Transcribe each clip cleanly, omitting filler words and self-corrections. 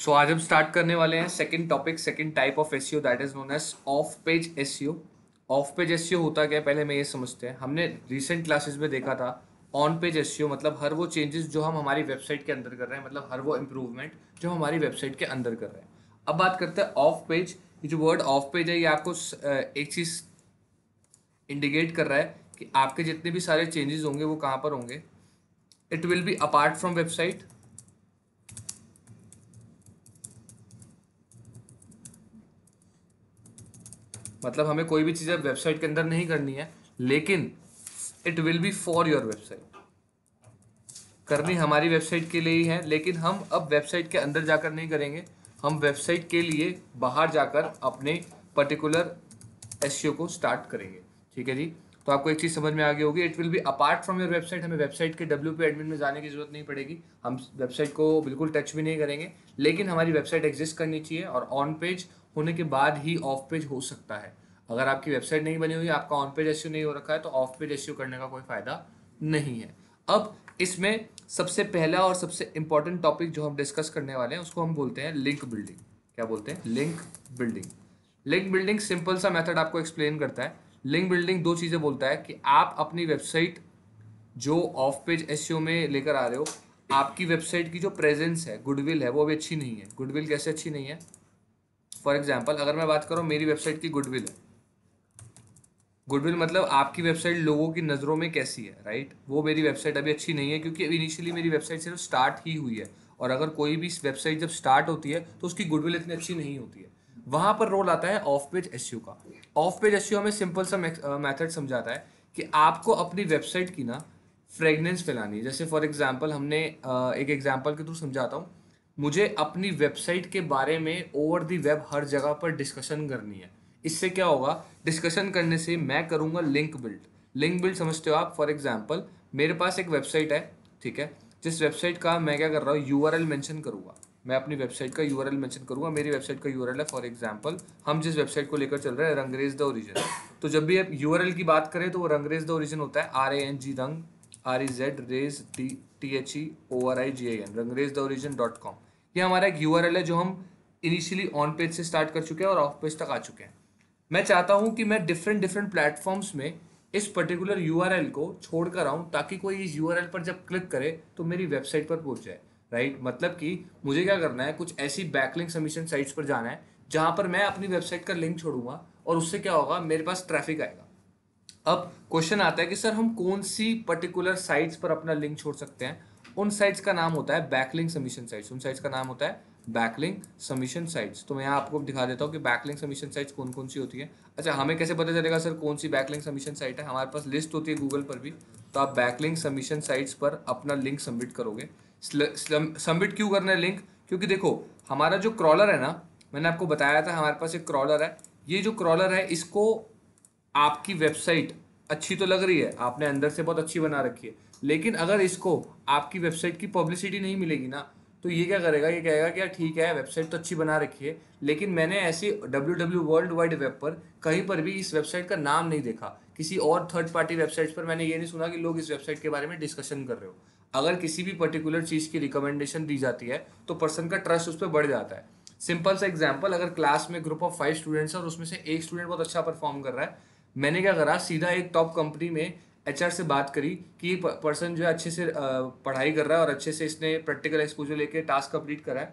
सो आज हम स्टार्ट करने वाले हैं second topic, second type of SEO that is known as off page SEO. Off page SEO होता क्या है पहले मैं ये समझते हैं। हमने रिसेंट क्लासेस में देखा था ऑन पेज एसईओ मतलब हर वो चेंजेस जो हम हमारी वेबसाइट के अंदर कर रहे हैं, मतलब हर वो इम्प्रूवमेंट जो हमारी वेबसाइट के अंदर कर रहे हैं। अब बात करते हैं ऑफ पेज। ये जो वर्ड ऑफ पेज है ये आपको एक चीज़ इंडिकेट कर रहा है कि आपके जितने भी सारे चेंजेस होंगे वो कहाँ पर होंगे। It will be apart from website, मतलब हमें कोई भी चीज़ें वेबसाइट के अंदर नहीं करनी है, लेकिन it will be for your website, करनी हमारी वेबसाइट के लिए ही है, लेकिन हम अब वेबसाइट के अंदर जाकर नहीं करेंगे, हम वेबसाइट के लिए बाहर जाकर अपने पर्टिकुलर एसईओ को स्टार्ट करेंगे। ठीक है जी, तो आपको एक चीज़ समझ में आ गई होगी। It will be apart from your website, हमें वेबसाइट के wp एडमिन में जाने की ज़रूरत नहीं पड़ेगी, हम वेबसाइट को बिल्कुल टच भी नहीं करेंगे, लेकिन हमारी वेबसाइट एग्जिस्ट करनी चाहिए और ऑन पेज होने के बाद ही ऑफ पेज हो सकता है। अगर आपकी वेबसाइट नहीं बनी हुई, आपका ऑन पेज एसईओ नहीं हो रखा है, तो ऑफ पेज एसईओ करने का कोई फ़ायदा नहीं है। अब इसमें सबसे पहला और सबसे इम्पॉर्टेंट टॉपिक जो हम डिस्कस करने वाले हैं उसको हम बोलते हैं लिंक बिल्डिंग। क्या बोलते हैं? Link building. Link building simple सा मेथड आपको एक्सप्लेन करता है। लिंक बिल्डिंग दो चीज़ें बोलता है कि आप अपनी वेबसाइट जो ऑफ पेज एसईओ में लेकर आ रहे हो, आपकी वेबसाइट की जो प्रेजेंस है, गुडविल है, वो भी अच्छी नहीं है। गुडविल कैसे अच्छी नहीं है? फॉर एग्जाम्पल अगर मैं बात करूँ मेरी वेबसाइट की गुडविल है, गुडविल मतलब आपकी वेबसाइट लोगों की नज़रों में कैसी है, राइट? वो मेरी वेबसाइट अभी अच्छी नहीं है क्योंकि इनिशियली मेरी वेबसाइट सिर्फ स्टार्ट ही हुई है, और अगर कोई भी वेबसाइट जब स्टार्ट होती है तो उसकी गुडविल इतनी अच्छी नहीं होती है। वहाँ पर रोल आता है ऑफ पेज एसईओ का। ऑफ पेज एसईओ हमें सिंपल सा मेथड समझाता है कि आपको अपनी वेबसाइट की ना फ्रेगनेंस फैलानी है। जैसे फॉर एग्जांपल हमने एक एग्जांपल के थ्रू समझाता हूँ, मुझे अपनी वेबसाइट के बारे में ओवर दी वेब हर जगह पर डिस्कशन करनी है। इससे क्या होगा? डिस्कशन करने से मैं करूँगा लिंक बिल्ड। लिंक बिल्ड समझते हो आप? फॉर एग्जाम्पल मेरे पास एक वेबसाइट है, ठीक है, जिस वेबसाइट का मैं क्या कर रहा हूँ, यूआरएल मेंशन करूँगा, मैं अपनी वेबसाइट का यूआरएल मेंशन करूँगा। मेरी वेबसाइट का यूआरएल है फॉर एग्जांपल, हम जिस वेबसाइट को लेकर चल रहे हैं रंगरेज द ओरिजिन, तो जब भी आप यूआरएल की बात करें तो वो रंगरेज द ओरिजिन होता है, RANG रंग REZ रेज THEORIGIN rangrazethe.origin.com। ये हमारा एक यूआरएल है जो हम इनिशियली ऑन पेज से स्टार्ट कर चुके हैं और ऑफ पेज तक आ चुके हैं। मैं चाहता हूँ कि मैं डिफरेंट प्लेटफॉर्म्स में इस पर्टिकुलर यूआरएल को छोड़ कर आऊँ ताकि कोई इस यूआरएल पर जब क्लिक करे तो मेरी वेबसाइट पर पहुँच जाए, राइट? मतलब कि मुझे क्या करना है, कुछ ऐसी बैकलिंक सबमिशन साइट्स पर जाना है जहाँ पर मैं अपनी वेबसाइट का लिंक छोड़ूंगा और उससे क्या होगा, मेरे पास ट्रैफिक आएगा। अब क्वेश्चन आता है कि सर हम कौन सी पर्टिकुलर साइट्स पर अपना लिंक छोड़ सकते हैं? उन साइट्स का नाम होता है बैकलिंक सबमिशन साइट्स। उन साइट्स का नाम होता है बैकलिंक सबमिशन साइट्स। तो मैं यहाँ आपको दिखा देता हूँ कि बैकलिंक सबमिशन साइट्स कौन कौन सी होती है। अच्छा, हमें कैसे पता चलेगा सर कौन सी बैकलिंक सबमिशन साइट है? हमारे पास लिस्ट होती है गूगल पर भी, तो आप बैकलिंक सबमिशन साइट्स पर अपना लिंक सबमिट करोगे। सबमिट क्यों करना है लिंक? क्योंकि देखो हमारा जो क्रॉलर है ना, मैंने आपको बताया था हमारे पास एक क्रॉलर है, ये जो क्रॉलर है इसको आपकी वेबसाइट अच्छी तो लग रही है, आपने अंदर से बहुत अच्छी बना रखी है, लेकिन अगर इसको आपकी वेबसाइट की पब्लिसिटी नहीं मिलेगी ना तो ये क्या करेगा, ये कहेगा कि यार ठीक है वेबसाइट तो अच्छी बना रखी है, लेकिन मैंने ऐसी www वर्ल्ड वाइड वेब पर कहीं पर भी इस वेबसाइट का नाम नहीं देखा, किसी और थर्ड पार्टी वेबसाइट्स पर मैंने ये नहीं सुना कि लोग इस वेबसाइट के बारे में डिस्कशन कर रहे हो। अगर किसी भी पर्टिकुलर चीज़ की रिकमेंडेशन दी जाती है तो पर्सन का ट्रस्ट उस पर बढ़ जाता है। सिंपल सा एग्जाम्पल, अगर क्लास में ग्रुप ऑफ 5 स्टूडेंट्स है और उसमें से एक स्टूडेंट बहुत अच्छा परफॉर्म कर रहा है, मैंने क्या करा, सीधा एक टॉप कंपनी में HR से बात करी कि ये पर्सन जो है अच्छे से पढ़ाई कर रहा है और अच्छे से इसने प्रैक्टिकल एक्सपोजर लेके टास्क कंप्लीट करा है,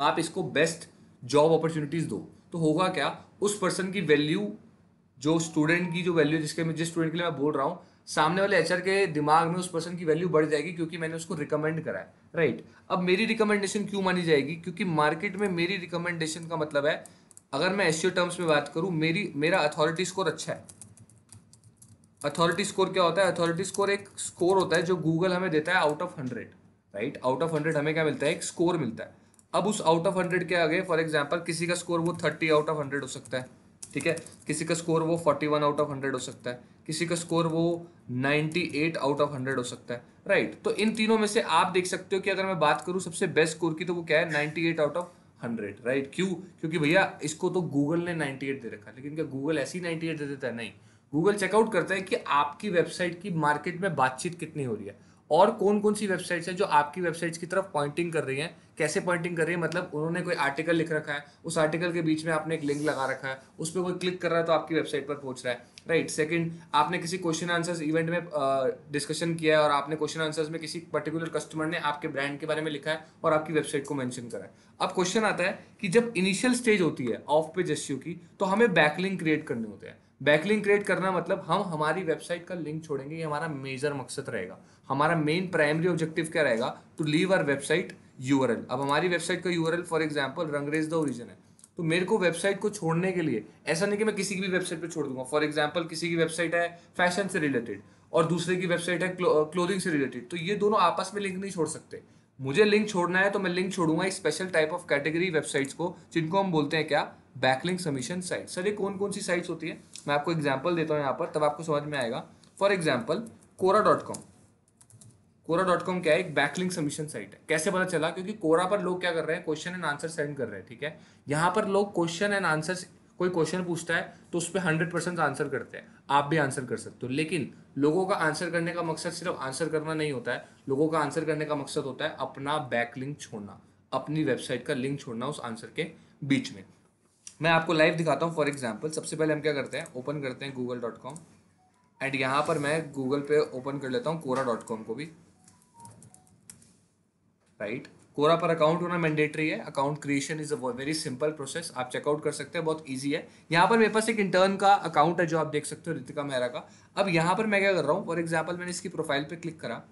आप इसको बेस्ट जॉब अपॉर्चुनिटीज़ दो। तो होगा क्या, उस पर्सन की वैल्यू, जो स्टूडेंट की जो वैल्यू, जिस स्टूडेंट के लिए मैं बोल रहा हूँ, सामने वाले HR के दिमाग में उस पर्सन की वैल्यू बढ़ जाएगी क्योंकि मैंने उसको रिकमेंड करा है, राइट? अब मेरी रिकमेंडेशन क्यों मानी जाएगी? क्योंकि मार्केट में मेरी रिकमेंडेशन का मतलब है, अगर मैं एसईओ टर्म्स में बात करूँ, मेरा अथॉरिटी स्कोर अच्छा है। अथॉरिटी स्कोर क्या होता है? अथॉरिटी स्कोर एक स्कोर होता है जो गूगल हमें देता है out of 100, right? Out of 100 हमें क्या मिलता है, एक स्कोर मिलता है। अब उस आउट ऑफ 100 के आगे फॉर एग्जांपल किसी का स्कोर वो 30 आउट ऑफ 100 हो सकता है, ठीक है, किसी का स्कोर वो 41 आउट ऑफ 100 हो सकता है, किसी का स्कोर वो 98 आउट ऑफ 100 हो सकता है, राइट? तो इन तीनों में से आप देख सकते हो कि अगर मैं बात करूँ सबसे बेस्ट स्कोर की तो वो क्या है, 98 आउट ऑफ 100, राइट? क्यों? क्योंकि भैया इसको तो गूगल ने 98 दे रखा है। लेकिन क्या गूगल ऐसी 98 दे देता है? नहीं, गूगल चेकआउट करता है कि आपकी वेबसाइट की मार्केट में बातचीत कितनी हो रही है और कौन कौन सी वेबसाइट्स हैं जो आपकी वेबसाइट्स की तरफ पॉइंटिंग कर रही हैं। कैसे पॉइंटिंग कर रही है, मतलब उन्होंने कोई आर्टिकल लिख रखा है, उस आर्टिकल के बीच में आपने एक लिंक लगा रखा है, उस पर कोई क्लिक कर रहा है तो आपकी वेबसाइट पर पहुंच रहा है, राइट। सेकंड, आपने किसी क्वेश्चन आंसर्स इवेंट में डिस्कशन किया है और आपने क्वेश्चन आंसर्स में किसी पर्टिकुलर कस्टमर ने आपके ब्रांड के बारे में लिखा है और आपकी वेबसाइट को मेंशन करा है। अब क्वेश्चन आता है कि जब इनिशियल स्टेज होती है ऑफ पेज एसईओ की तो हमें बैकलिंक क्रिएट करने होते हैं। बैकलिंक क्रिएट करना मतलब हम हमारी वेबसाइट का लिंक छोड़ेंगे, ये हमारा मेजर मकसद रहेगा। हमारा मेन प्राइमरी ऑब्जेक्टिव क्या रहेगा, to leave our website URL. अब हमारी वेबसाइट का URL for example Rangrez the origin है, तो मेरे को वेबसाइट को छोड़ने के लिए, ऐसा नहीं कि मैं किसी की भी वेबसाइट पे छोड़ दूंगा। फॉर एग्जांपल किसी की वेबसाइट है फैशन से रिलेटेड और दूसरे की वेबसाइट है क्लोथिंग से रिलेटेड, तो ये दोनों आपस में लिंक नहीं छोड़ सकते। मुझे लिंक छोड़ना है तो मैं लिंक छोड़ूंगा एक special type of category websites को, जिनको हम बोलते हैं क्या, बैकलिंक सबमिशन साइट। सर ये कौन कौन सी साइट्स होती है, मैं आपको एग्जांपल देता हूँ यहाँ पर, तब आपको समझ में आएगा। For example Quora.com। Quora.com क्या है, एक बैकलिंक सबमिशन साइट है। कैसे पता चला, क्योंकि Quora पर लोग क्या कर रहे हैं, क्वेश्चन एंड आंसर सेंड कर रहे हैं, ठीक है। यहाँ पर लोग क्वेश्चन एंड आंसर, कोई क्वेश्चन पूछता है तो उस पर 100% आंसर करते हैं, आप भी आंसर कर सकते हो। लेकिन लोगों का आंसर करने का मकसद सिर्फ आंसर करना नहीं होता है, लोगों का आंसर करने का मकसद होता है अपना बैकलिंक छोड़ना, अपनी वेबसाइट का लिंक छोड़ना उस आंसर के बीच में। मैं आपको लाइव दिखाता हूँ। फॉर एग्जाम्पल सबसे पहले हम क्या करते हैं, ओपन करते हैं Google.com एंड यहाँ पर मैं गूगल पे ओपन कर लेता हूँ Quora.com को भी, राइट। Quora पर अकाउंट होना मैंडेटरी है। Account creation is a very simple process, आप चेकआउट कर सकते हैं, बहुत इजी है। यहाँ पर मेरे पास एक इंटर्न का अकाउंट है जो आप देख सकते हो, रितिका मेहरा का। अब यहाँ पर मैं क्या कर रहा हूँ, फॉर एग्जाम्पल मैंने इसकी प्रोफाइल पर क्लिक करा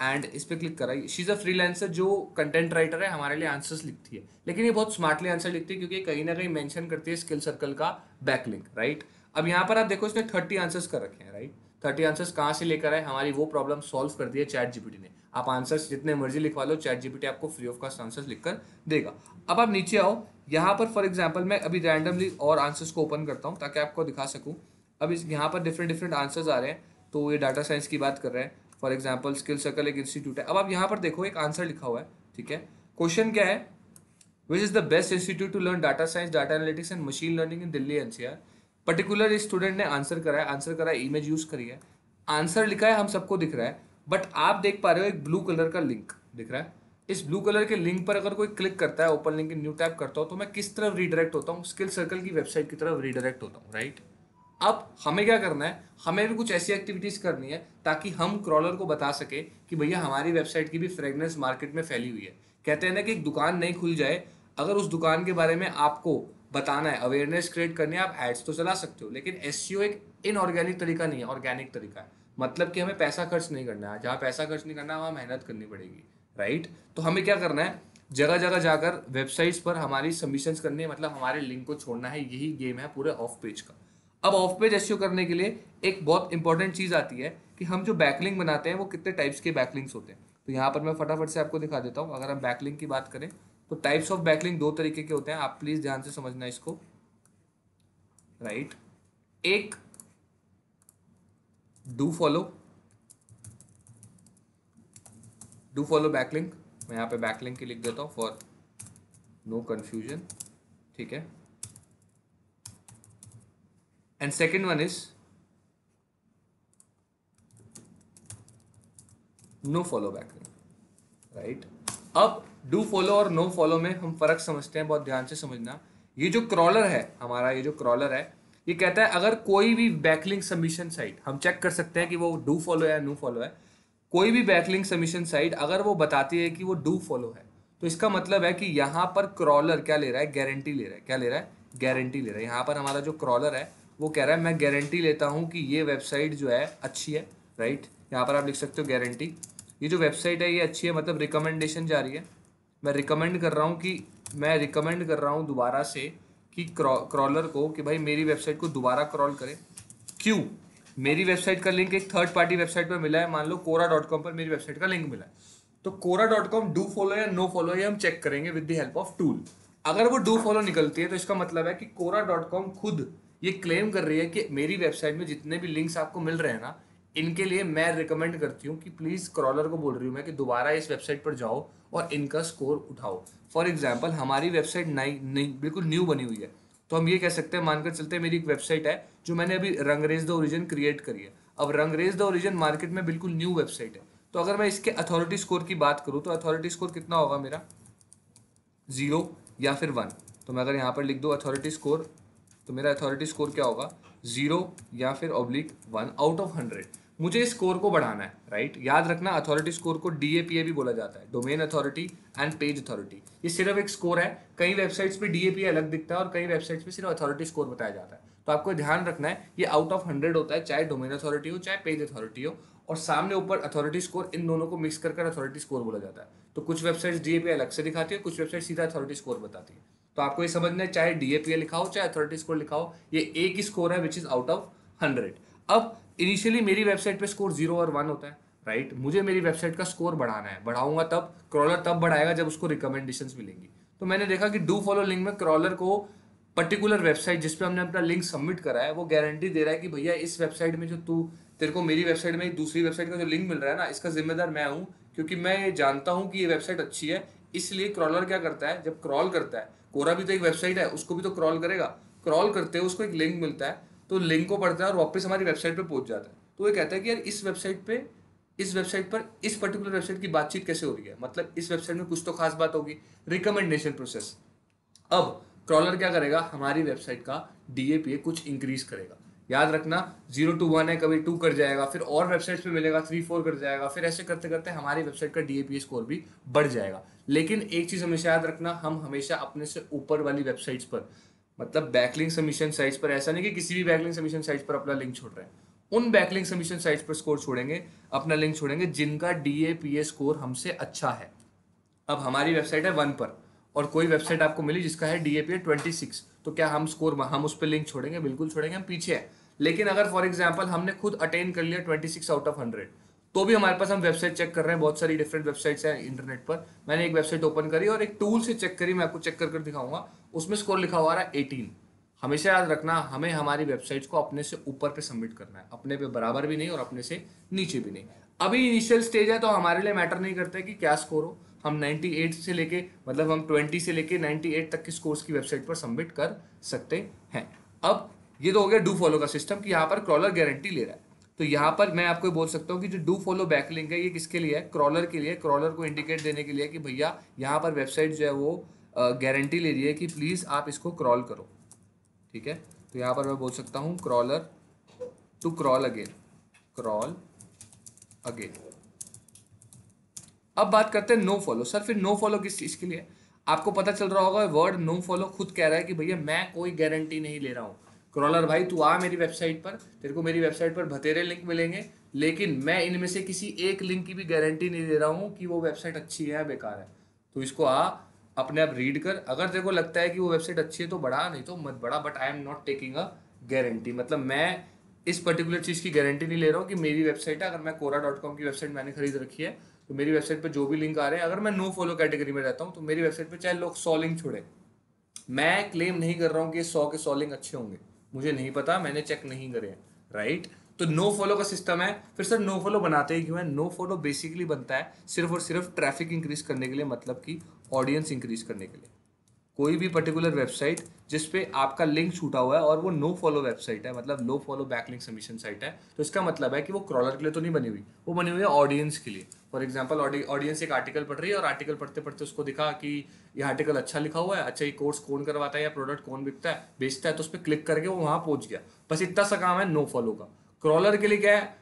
एंड इस पर क्लिक करा। शी इज़ अ फ्रीलांसर जो कंटेंट राइटर है, हमारे लिए आंसर्स लिखती है, लेकिन ये बहुत स्मार्टली आंसर लिखती है क्योंकि कहीं ना कहीं मेंशन करती है स्किल सर्कल का बैकलिंक, राइट। अब यहाँ पर आप देखो इसने 30 आंसर्स कर रखे हैं, राइट। 30 आंसर्स कहाँ से लेकर आए, हमारी वो प्रॉब्लम सॉल्व कर दी है ChatGPT ने। आप आंसर्स जितने मर्जी लिखवा लो, ChatGPT आपको फ्री ऑफ कॉस्ट आंसर्स लिखकर देगा। अब आप नीचे आओ, यहाँ पर फॉर एग्जाम्पल मैं अभी रैंडमली और आंसर्स को ओपन करता हूँ ताकि आपको दिखा सकूँ। अब इस यहाँ पर डिफरेंट आंसर्स आ रहे हैं, तो ये डाटा साइंस की बात कर रहे हैं। फॉर एग्जाम्पल स्किल सर्कल एक इंस्टीट्यूट है। अब आप यहाँ पर देखो एक आंसर लिखा हुआ है, ठीक है। क्वेश्चन क्या है, which is the best institute to learn data science, data analytics and machine learning in Delhi NCR. Particular student ने आंसर करा है, इमेज यूज़ करी है, आंसर लिखा है, हम सबको दिख रहा है। बट आप देख पा रहे हो एक ब्लू कलर का लिंक दिख रहा है। इस ब्लू कलर के लिंक पर अगर कोई क्लिक करता है, ओपन लिंक न्यू टैप करता हूँ, तो मैं किस तरफ रीडायरेक्ट होता हूँ, स्किल सर्कल की वेबसाइट की तरफ रीडायरेक्ट होता हूँ, राइट। अब हमें क्या करना है, हमें भी कुछ ऐसी एक्टिविटीज़ करनी है ताकि हम क्रॉलर को बता सके कि भैया हमारी वेबसाइट की भी फ्रेगनेंस मार्केट में फैली हुई है। कहते हैं ना कि एक दुकान नहीं खुल जाए, अगर उस दुकान के बारे में आपको बताना है, अवेयरनेस क्रिएट करनी है, आप एड्स तो चला सकते हो, लेकिन एसईओ एक इनऑर्गेनिक तरीका नहीं है, ऑर्गेनिक तरीका है। मतलब कि हमें पैसा खर्च नहीं करना है, जहाँ पैसा खर्च नहीं करना है वहाँ मेहनत करनी पड़ेगी, राइट। तो हमें क्या करना है, जगह जगह जाकर वेबसाइट्स पर हमारी सबमिशंस करनी है, मतलब हमारे लिंक को छोड़ना है। यही गेम है पूरे ऑफ पेज का। अब ऑफ पेज एसईओ करने के लिए एक बहुत इंपॉर्टेंट चीज़ आती है कि हम जो बैकलिंग बनाते हैं वो कितने टाइप्स के बैकलिंग्स होते हैं। तो यहाँ पर मैं फटाफट से आपको दिखा देता हूँ। अगर हम बैकलिंग की बात करें तो टाइप्स ऑफ बैकलिंग 2 तरीके के होते हैं, आप प्लीज़ ध्यान से समझना इसको, राइट। एक डू फॉलो बैकलिंक, मैं यहाँ पे बैकलिंक की लिख देता हूँ फॉर नो कन्फ्यूजन, ठीक है। And second one is no follow backlink, right? अब do follow और no follow में हम फर्क समझते हैं, बहुत ध्यान से समझना। ये जो क्रॉलर है हमारा, ये जो क्रॉलर है, ये कहता है अगर कोई भी बैकलिंक सबमिशन साइट, हम चेक कर सकते हैं कि वो do follow है या no follow है, कोई भी बैकलिंक सबमिशन साइट अगर वो बताती है कि वो do follow है, तो इसका मतलब है कि यहाँ पर क्रॉलर क्या ले रहा है, गारंटी ले रहा है। क्या ले रहा है, गारंटी ले रहा है। यहाँ पर हमारा जो क्रॉलर है वो कह रहा है मैं गारंटी लेता हूँ कि ये वेबसाइट जो है अच्छी है, राइट। यहाँ पर आप लिख सकते हो गारंटी, ये जो वेबसाइट है ये अच्छी है, मतलब रिकमेंडेशन जा रही है। मैं रिकमेंड कर रहा हूँ कि दोबारा से कि क्रॉलर को कि भाई मेरी वेबसाइट को दोबारा क्रॉल करें। क्यों, मेरी वेबसाइट का लिंक एक थर्ड पार्टी वेबसाइट पर मिला है, मान लो Quora.com पर मेरी वेबसाइट का लिंक मिला है, तो Quora.com डू फॉलो या नो फॉलो ये हम चेक करेंगे with the help of tool. अगर वो डू फॉलो निकलती है तो इसका मतलब है कि Quora.com खुद ये क्लेम कर रही है कि मेरी वेबसाइट में जितने भी लिंक्स आपको मिल रहे हैं ना, इनके लिए मैं रिकमेंड करती हूँ कि प्लीज़, क्रॉलर को बोल रही हूँ मैं कि दोबारा इस वेबसाइट पर जाओ और इनका स्कोर उठाओ। फॉर एग्जांपल हमारी वेबसाइट नहीं बिल्कुल न्यू बनी हुई है, तो हम ये कह सकते हैं, मानकर चलते हैं मेरी एक वेबसाइट है जो मैंने अभी रंगरेज द ओरिजिन क्रिएट करी है। अब रंगरेज द ओरिजिन मार्केट में बिल्कुल न्यू वेबसाइट है, तो अगर मैं इसके अथॉरिटी स्कोर की बात करूँ तो अथॉरिटी स्कोर कितना होगा मेरा, 0 या फिर 1। तो मैं अगर यहाँ पर लिख दूँ अथॉरिटी स्कोर, तो मेरा अथॉरिटी स्कोर क्या होगा, 0 या फिर /1 आउट ऑफ 100। मुझे इस स्कोर को बढ़ाना है, राइट। याद रखना अथॉरिटी स्कोर को DAPA भी बोला जाता है, domain authority and page authority. ये सिर्फ एक स्कोर है, कई वेबसाइट्स पे DAPA अलग दिखता है और कई वेबसाइट्स पे सिर्फ अथॉरिटी स्कोर बताया जाता है। तो आपको ध्यान रखना है ये आउट ऑफ 100 होता है, चाहे डोमेन अथॉरिटी हो चाहे पेज अथॉरिटी हो, और सामने ऊपर अथॉरिटी स्कोर, इन दोनों को मिक्स कर अथॉरिटी स्कोर बोला जाता है। तो कुछ वेबसाइट्स DAPA अलग से दिखाती है, कुछ वेबसाइट सीधा अथॉरिटी स्कोर बताती है। तो आपको ये समझना है, चाहे DAPA लिखा हो चाहे अथॉरिटी स्कोर लिखा हो, ये एक ही स्कोर है विच इज़ आउट ऑफ 100। अब इनिशियली मेरी वेबसाइट पे स्कोर 0 और 1 होता है, राइट। मुझे मेरी वेबसाइट का स्कोर बढ़ाना है, बढ़ाऊंगा तब, क्रॉलर तब बढ़ाएगा जब उसको रिकमेंडेशंस मिलेंगी। तो मैंने देखा कि डू फॉलो लिंक में क्रॉलर को पर्टिकुलर वेबसाइट जिस पे हमने अपना लिंक सबमिट करा है वो गारंटी दे रहा है कि भैया इस वेबसाइट में जो तेरे को मेरी वेबसाइट में दूसरी वेबसाइट का जो लिंक मिल रहा है ना, इसका जिम्मेदार मैं हूँ, क्योंकि मैं जानता हूँ कि ये वेबसाइट अच्छी है। इसलिए क्रॉलर क्या करता है, जब क्रॉल करता है, कोरा भी तो एक वेबसाइट है, उसको भी तो क्रॉल करेगा। क्रॉल करते हुए उसको एक लिंक मिलता है, तो लिंक को पढ़ता है और वापस हमारी वेबसाइट पे पहुंच जाता है। तो ये कहता है कि यार इस वेबसाइट पर इस पर्टिकुलर वेबसाइट की बातचीत कैसे हो रही है, मतलब इस वेबसाइट में कुछ तो खास बात होगी, रिकमेंडेशन प्रोसेस। अब क्रॉलर क्या करेगा, हमारी वेबसाइट का DAPA कुछ इंक्रीज करेगा। याद रखना 0 to 1 है, कभी 2 कर जाएगा, फिर और वेबसाइट्स पे मिलेगा 3-4 कर जाएगा, फिर ऐसे करते करते हमारी वेबसाइट का DAPA स्कोर भी बढ़ जाएगा। लेकिन एक चीज़ हमेशा याद रखना, हम हमेशा अपने से ऊपर वाली वेबसाइट्स पर, मतलब बैकलिंक सबमिशन साइट्स पर, ऐसा नहीं कि किसी भी बैकलिंक सबमिशन साइट्स पर अपना लिंक छोड़ रहे हैं, उन बैकलिंक सबमिशन साइट्स पर स्कोर छोड़ेंगे, अपना लिंक छोड़ेंगे जिनका DAPA स्कोर हमसे अच्छा है। अब हमारी वेबसाइट है 1 पर और कोई वेबसाइट आपको मिली जिसका है DAPA 26, तो क्या हम उस पर लिंक छोड़ेंगे? बिल्कुल छोड़ेंगे, हम पीछे हैं। लेकिन अगर फॉर एग्जाम्पल हमने खुद अटेन कर लिया 26 आउट ऑफ 100, तो भी हमारे पास, हम वेबसाइट चेक कर रहे हैं, बहुत सारी डिफरेंट वेबसाइट्स हैं इंटरनेट पर। मैंने एक वेबसाइट ओपन करी और एक टूल से चेक करी, मैं आपको चेक कर दिखाऊंगा, उसमें स्कोर लिखा हुआ रहा 18। हमेशा याद रखना, हमें हमारी वेबसाइट्स को अपने से ऊपर पे सबमिट करना है, अपने पे बराबर भी नहीं और अपने से नीचे भी नहीं। अभी इनिशियल स्टेज है तो हमारे लिए मैटर नहीं करता है कि क्या स्कोर हो, हम 98 से लेके, मतलब हम 20 से लेके 98 तक के स्कोर्स की वेबसाइट पर सबमिट कर सकते हैं। अब ये तो हो गया डू फॉलो का सिस्टम कि यहाँ पर क्रॉलर गारंटी ले रहा है। तो यहाँ पर मैं आपको बोल सकता हूँ कि जो डू फॉलो बैकलिंक है ये किसके लिए है, क्रॉलर के लिए, क्रॉलर को इंडिकेट देने के लिए कि भैया यहाँ पर वेबसाइट जो है वो गारंटी ले रही है कि प्लीज़ आप इसको क्रॉल करो, ठीक है। तो यहाँ पर मैं बोल सकता हूँ क्रॉलर टू क्रॉल अगेन। अब बात करते हैं नो फॉलो। सर फिर नो फॉलो किस चीज़ के लिए? आपको पता चल रहा होगा वर्ड नो फॉलो खुद कह रहा है कि भैया मैं कोई गारंटी नहीं ले रहा हूँ। क्रॉलर भाई तू आ मेरी वेबसाइट पर, तेरे को मेरी वेबसाइट पर बतेरे लिंक मिलेंगे, लेकिन मैं इनमें से किसी एक लिंक की भी गारंटी नहीं दे रहा हूँ कि वो वेबसाइट अच्छी है या बेकार है। तो इसको आ, अपने आप रीड कर, अगर तेरे को लगता है कि वो वेबसाइट अच्छी है तो बढ़ा, नहीं तो मत बढ़ा, but I am not taking a guarantee. मतलब मैं इस पर्टिकुलर चीज़ की गारंटी नहीं ले रहा हूँ कि मेरी वेबसाइट है। अगर मैं quora.com की वेबसाइट मैंने खरीद रखी है तो मेरी वेबसाइट पर जो भी लिंक आ रहे हैं, अगर मैं नो फॉलो कैटेगरी में रहता हूँ तो मेरी वेबसाइट पर चाहे लोग 100 लिंक छोड़े, मैं क्लेम नहीं कर रहा हूँ कि 100 के 100 लिंक अच्छे होंगे, मुझे नहीं पता, मैंने चेक नहीं करे, राइट। तो नो फॉलो का सिस्टम है। फिर सर नो फॉलो बनाते ही क्यों है? नो फॉलो बेसिकली बनता है सिर्फ और सिर्फ ट्रैफिक इंक्रीज करने के लिए, मतलब कि ऑडियंस इंक्रीज करने के लिए। कोई भी पर्टिकुलर वेबसाइट जिस पे आपका लिंक छूटा हुआ है और वो नो फॉलो वेबसाइट है, मतलब लो फॉलो बैकलिंक सबमिशन साइट है, तो इसका मतलब है कि वो क्रॉलर के लिए तो नहीं बनी हुई, वो बनी हुई है ऑडियंस के लिए। फॉर एग्जाम्पल ऑडियंस एक आर्टिकल पढ़ रही है और आर्टिकल पढ़ते पढ़ते उसको दिखा कि ये आर्टिकल अच्छा लिखा हुआ है, अच्छा ये कोर्स कौन करवाता है या प्रोडक्ट कौन बेचता है, तो उस पर क्लिक करके वो वहाँ पहुँच गया। बस इतना सा काम है नो फॉलो का। क्रॉलर के लिए क्या है?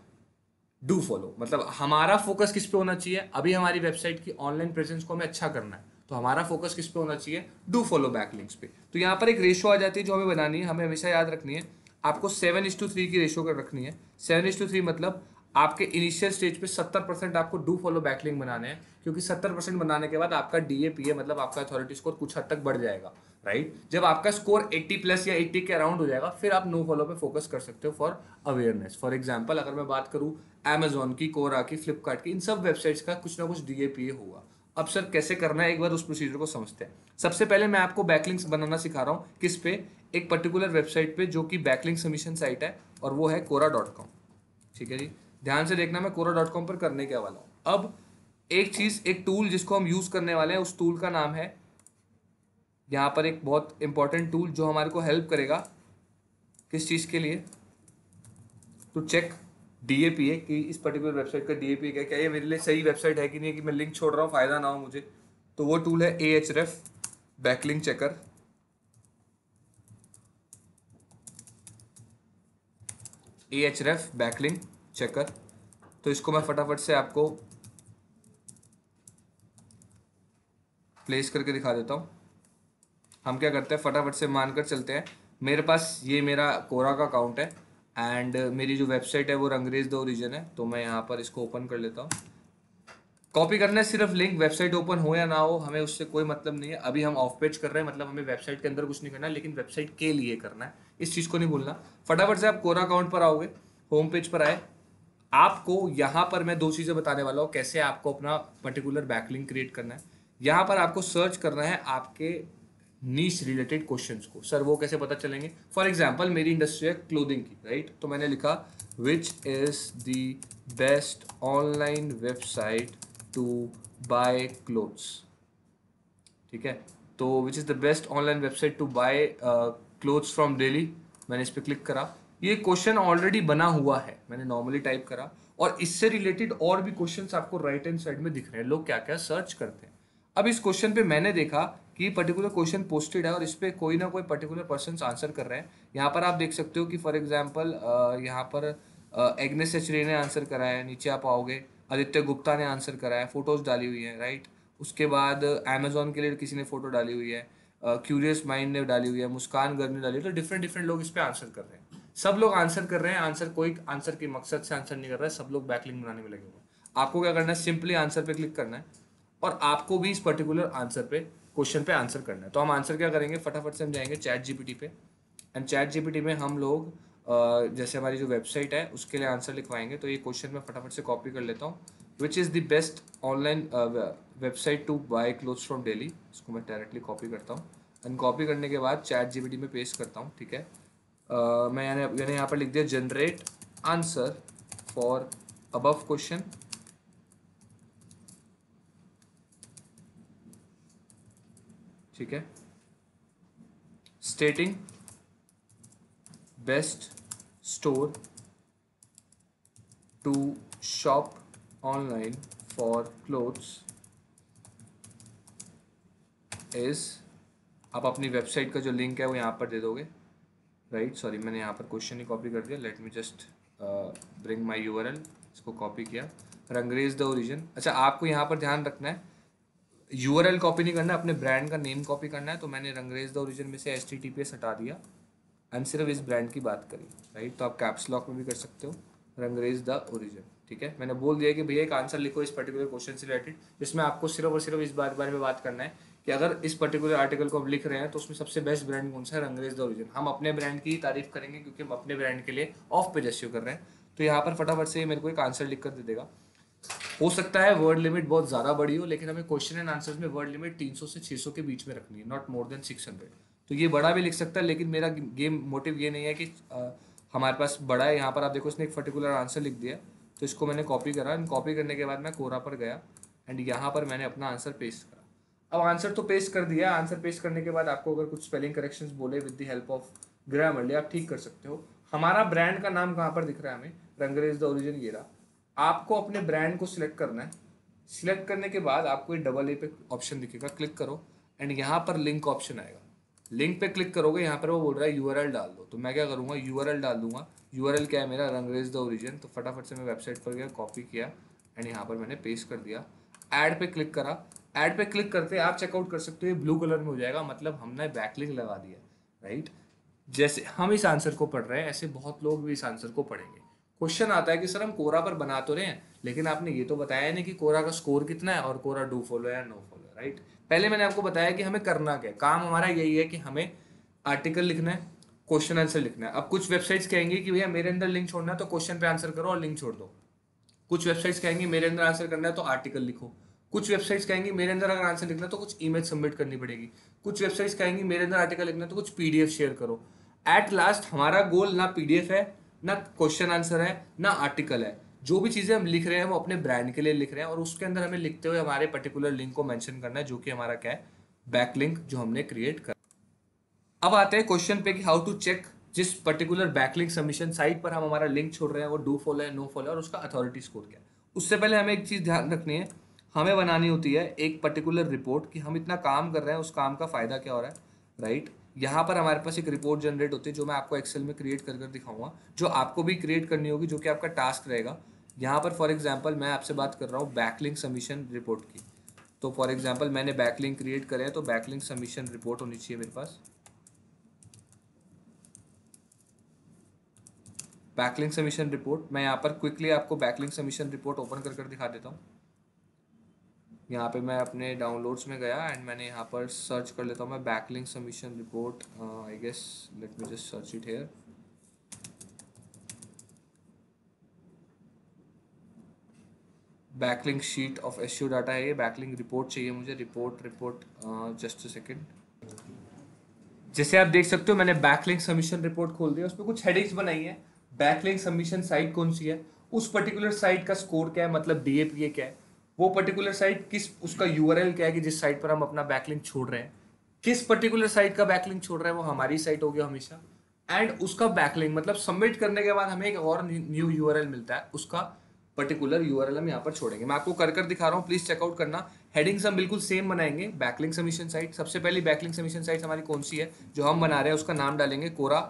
Do follow. मतलब हमारा फोकस किस पे होना चाहिए? अभी हमारी वेबसाइट की ऑनलाइन प्रेजेंस को हमें अच्छा करना है, तो हमारा फोकस किस पे होना चाहिए? डू फॉलो बैकलिंक्स पे। तो यहाँ पर एक रेशो आ जाती है जो हमें बनानी है, हमें हमेशा याद रखनी है, आपको 7:3 की रेशो कर रखनी है। 7:3 मतलब आपके इनिशियल स्टेज पे 70% आपको डू फॉलो बैकलिंक बनाने हैं, क्योंकि 70% बनाने के बाद आपका DAPA, मतलब आपका अथॉरिटी स्कोर कुछ हद तक बढ़ जाएगा, राइट। जब आपका स्कोर 80+ या 80 के अराउंड हो जाएगा फिर आप नो फॉलो पे फोकस कर सकते हो फॉर अवेयरनेस। फॉर एग्जांपल अगर मैं बात करूँ अमेजॉन की, कोरा की, फ्लिपकार्ट की, इन सब वेबसाइट्स का कुछ ना कुछ DAPA होगा। अब सर कैसे करना है, एक बार उस प्रोसीजर को समझते हैं। सबसे पहले मैं आपको बैकलिंक्स बनाना सिखा रहा हूँ, किस पे? एक पर्टिकुलर वेबसाइट पे जो कि बैकलिंक सबमिशन साइट है और वो है quora.com, ठीक है जी। ध्यान से देखना मैं quora.com पर करने के वाला हूँ। अब एक चीज़, एक टूल जिसको हम यूज़ करने वाले हैं, उस टूल का नाम है, यहाँ पर एक बहुत इंपॉर्टेंट टूल जो हमारे को हेल्प करेगा, किस चीज़ के लिए? टू चेक DAP है कि इस पर्टिकुलर वेबसाइट का DAP क्या ये मेरे लिए सही वेबसाइट है कि नहीं, कि मैं लिंक छोड़ रहा हूँ फ़ायदा ना हो मुझे। तो वो टूल है Ahrefs backlink checker. Ahrefs backlink checker, तो इसको मैं फटाफट से आपको प्लेस करके दिखा देता हूँ। हम क्या करते हैं फटाफट से मानकर चलते हैं, मेरे पास ये मेरा कोरा का अकाउंट है एंड मेरी जो वेबसाइट है वो रंगरेज द ओरिजिन है। तो मैं यहाँ पर इसको ओपन कर लेता हूँ। कॉपी करना है सिर्फ लिंक, वेबसाइट ओपन हो या ना हो हमें उससे कोई मतलब नहीं है। अभी हम ऑफ पेज कर रहे हैं, मतलब हमें वेबसाइट के अंदर कुछ नहीं करना है, लेकिन वेबसाइट के लिए करना है, इस चीज़ को नहीं भूलना। फटाफट से आप कोरा अकाउंट पर आओगे, होम पेज पर आए, आपको यहाँ पर मैं दो चीज़ें बताने वाला हूँ कैसे आपको अपना पर्टिकुलर बैकलिंक क्रिएट करना है। यहाँ पर आपको सर्च करना है आपके नीश रिलेटेड क्वेश्चंस को। सर वो कैसे पता चलेंगे? फॉर एग्जांपल मेरी इंडस्ट्री है क्लोथिंग की, राइट? तो मैंने लिखा which is the best online website to buy clothes, ठीक है? तो which is the best online website to buy clothes from Delhi, मैंने इस पर क्लिक करा। ये क्वेश्चन ऑलरेडी बना हुआ है, मैंने नॉर्मली टाइप करा, और इससे रिलेटेड और भी क्वेश्चंस आपको राइट हैंड साइड में दिख रहे हैं, लोग क्या क्या सर्च करते हैं। अब इस क्वेश्चन पे मैंने देखा कि पर्टिकुलर क्वेश्चन पोस्टेड है और इस पर कोई ना कोई पर्टिकुलर पर्सन आंसर कर रहे हैं। यहाँ पर आप देख सकते हो कि फॉर एग्जांपल यहाँ पर एग्नेस एचरे ने आंसर करा है, नीचे आप आओगे आदित्य गुप्ता ने आंसर करा है, फ़ोटोज़ डाली हुई है, राइट? उसके बाद अमेजोन के लिए किसी ने फ़ोटो डाली हुई है, क्यूरियस माइंड ने डाली हुई है, मुस्कान गर्ग ने डाली हुई है। तो डिफरेंट डिफरेंट लोग इस पर आंसर कर रहे हैं, सब लोग आंसर कर रहे हैं, आंसर कोई आंसर के मकसद से आंसर नहीं कर रहा है, सब लोग बैकलिंक बनाने में लगे हुए हैं। आपको क्या करना है, सिंपली आंसर पे क्लिक करना है और आपको भी इस पर्टिकुलर आंसर पे क्वेश्चन पे आंसर करना है। तो हम आंसर क्या करेंगे, फटाफट से हम जाएंगे ChatGPT पे एंड ChatGPT में हम लोग जैसे हमारी जो वेबसाइट है उसके लिए आंसर लिखवाएंगे। तो ये क्वेश्चन मैं फटाफट से कॉपी कर लेता हूँ, which is the best online website to buy clothes from Delhi, इसको मैं डायरेक्टली कॉपी करता हूँ एंड कॉपी करने के बाद ChatGPT में पेस्ट करता हूँ, ठीक है? मैंने यहाँ पर लिख दिया generate answer for above question, ठीक है, stating best store to shop online for clothes is, आप अपनी वेबसाइट का जो लिंक है वो यहाँ पर दे दोगे, राइट? सॉरी मैंने यहाँ पर क्वेश्चन ही कॉपी कर दिया, let me just bring my URL, इसको कॉपी किया, रंगरेज द ओरिजिन। अच्छा आपको यहाँ पर ध्यान रखना है URL कॉपी नहीं करना, अपने ब्रांड का नेम कॉपी करना है। तो मैंने रंगरेज द ओरिजिन में से HTTPS हटा दिया एंड सिर्फ इस ब्रांड की बात करी, राइट? तो आप कैप्स लॉक में भी कर सकते हो रंगरेज द ओरिजिन, ठीक है? मैंने बोल दिया कि भैया एक आंसर लिखो इस पर्टिकुलर क्वेश्चन से रिलेटेड, जिसमें आपको सिर्फ और सिर्फ इस बारे में बात करना है कि अगर इस पर्टिकुलर आर्टिकल को हम लिख रहे हैं तो उसमें सबसे बेस्ट ब्रांड कौन सा है, रंगरेज द ओरिजिन। हम अपने ब्रांड की तारीफ करेंगे क्योंकि हम अपने ब्रांड के लिए ऑफ पेज एसयू कर रहे हैं। तो यहाँ पर फटाफट से मेरे को एक आंसर लिख कर दे देगा। हो सकता है वर्ड लिमिट बहुत ज़्यादा बड़ी हो, लेकिन हमें क्वेश्चन एंड आंसर्स में वर्ड लिमिट 300 से 600 के बीच में रखनी है, नॉट मोर देन 600। तो ये बड़ा भी लिख सकता है, लेकिन मेरा गेम मोटिव ये नहीं है कि हमारे पास बड़ा है। यहाँ पर आप देखो इसने एक पर्टिकुलर आंसर लिख दिया, तो इसको मैंने कॉपी करा एंड कॉपी करने के बाद मैं कोरा पर गया एंड यहाँ पर मैंने अपना आंसर पेस्ट करा। अब आंसर तो पेस्ट कर दिया, आंसर पेस्ट करने के बाद आपको अगर कुछ स्पेलिंग करेक्शंस बोले with the help of Grammarly आप ठीक कर सकते हो। हमारा ब्रांड का नाम कहाँ पर दिख रहा है हमें, रंगरेज द ओरिजिन, ये रहा। आपको अपने ब्रांड को सिलेक्ट करना है, सिलेक्ट करने के बाद आपको ये डबल ए पे ऑप्शन दिखेगा, क्लिक करो एंड यहाँ पर लिंक ऑप्शन आएगा। लिंक पे क्लिक करोगे, यहाँ पर वो बोल रहा है URL डाल दो, तो मैं क्या करूँगा URL डाल दूंगा। URL क्या है मेरा, रंगरेज द ओरिजिन। तो फटाफट से मैं वेबसाइट पर गया, कॉपी किया एंड यहाँ पर मैंने पेस्ट कर दिया, ऐड पे क्लिक करा। ऐड पे क्लिक करते आप चेकआउट कर सकते हो, ये ब्लू कलर में हो जाएगा, मतलब हमने बैकलिंक लगा दिया, राइट? जैसे हम इस आंसर को पढ़ रहे हैं ऐसे बहुत लोग भी इस आंसर को पढ़ेंगे। क्वेश्चन आता है कि सर हम कोरा पर बना तो रहे हैं, लेकिन आपने ये तो बताया नहीं कि कोरा का स्कोर कितना है और कोरा डू फॉलो या नो फॉलो, राइट? पहले मैंने आपको बताया कि हमें करना क्या है, काम हमारा यही है कि हमें आर्टिकल लिखना है, क्वेश्चन आंसर लिखना है। अब कुछ वेबसाइट्स कहेंगी कि भैया मेरे अंदर लिंक छोड़ना है तो क्वेश्चन पे आंसर करो और लिंक छोड़ दो, कुछ वेबसाइट्स कहेंगी मेरे अंदर आंसर करना है तो आर्टिकल लिखो, कुछ वेबसाइट्स कहेंगी मेरे अंदर अगर आंसर लिखना है तो कुछ इमेज सबमिट करनी पड़ेगी, कुछ वेबसाइट्स कहेंगी मेरे अंदर आर्टिकल लिखना है तो कुछ PDF शेयर करो। एट लास्ट हमारा गोल ना PDF है, ना क्वेश्चन आंसर है, ना आर्टिकल है। जो भी चीज़ें हम लिख रहे हैं वो अपने ब्रांड के लिए लिख रहे हैं और उसके अंदर हमें लिखते हुए हमारे पर्टिकुलर लिंक को मेंशन करना है, जो कि हमारा क्या है, बैकलिंक जो हमने क्रिएट करा। अब आते हैं क्वेश्चन पे कि हाउ टू चेक जिस पर्टिकुलर बैकलिंक सबमिशन साइट पर हम हमारा लिंक छोड़ रहे हैं वो डू फॉलो है, नो फॉलो है और उसका अथॉरिटी स्कोर क्या है। उससे पहले हमें एक चीज़ ध्यान रखनी है, हमें बनानी होती है एक पर्टिकुलर रिपोर्ट कि हम इतना काम कर रहे हैं, उस काम का फ़ायदा क्या हो रहा है, राइट। यहाँ पर हमारे पास एक रिपोर्ट जनरेट होती है जो मैं आपको एक्सेल में क्रिएट कर दिखाऊंगा, जो आपको भी क्रिएट करनी होगी, जो कि आपका टास्क रहेगा। यहाँ पर फॉर एग्जाम्पल मैं आपसे बात कर रहा हूँ बैकलिंक सबमिशन रिपोर्ट की, तो फॉर एग्जाम्पल मैंने बैकलिंक क्रिएट करे हैं, तो बैकलिंक सबमिशन रिपोर्ट होनी चाहिए मेरे पास। बैकलिंक सबमिशन रिपोर्ट, मैं यहाँ पर क्विकली आपको बैकलिंक सबमिशन रिपोर्ट ओपन कर दिखा देता हूँ। यहाँ पे मैं अपने डाउनलोड्स में गया एंड मैंने यहाँ पर सर्च कर लेता हूँ मैं backlink submission report, I guess let me just search it here. Backlink sheet of SEO data है ये, बैकलिंक रिपोर्ट चाहिए मुझे, रिपोर्ट जस्ट अ सेकेंड। जैसे आप देख सकते हो मैंने बैकलिंक सबमिशन रिपोर्ट खोल दिया, उस पर कुछ हेडिंग्स बनाई है। बैकलिंक सबमिशन साइट कौन सी है, उस पर्टिकुलर साइट का स्कोर क्या है, मतलब डीएपीए क्या है, वो पर्टिकुलर साइट किस, उसका यूआरएल क्या है कि जिस साइट पर हम अपना बैकलिंक छोड़ रहे हैं, किस पर्टिकुलर साइट का बैकलिंक छोड़ रहे हैं, वो हमारी साइट होगी हमेशा। एंड उसका बैकलिंक मतलब सबमिट करने के बाद हमें एक और न्यू यूआरएल मिलता है, उसका पर्टिकुलर यूआरएल हम यहाँ पर छोड़ेंगे। मैं आपको कर दिखा रहा हूँ, प्लीज चेकआउट करना। हेडिंग्स हम बिल्कुल सेम बनाएंगे। बैकलिंक सबमिशन साइट, सबसे पहली बैकलिंक सबमिशन साइट हमारी कौन सी है जो हम बना रहे हैं, उसका नाम डालेंगे कोरा,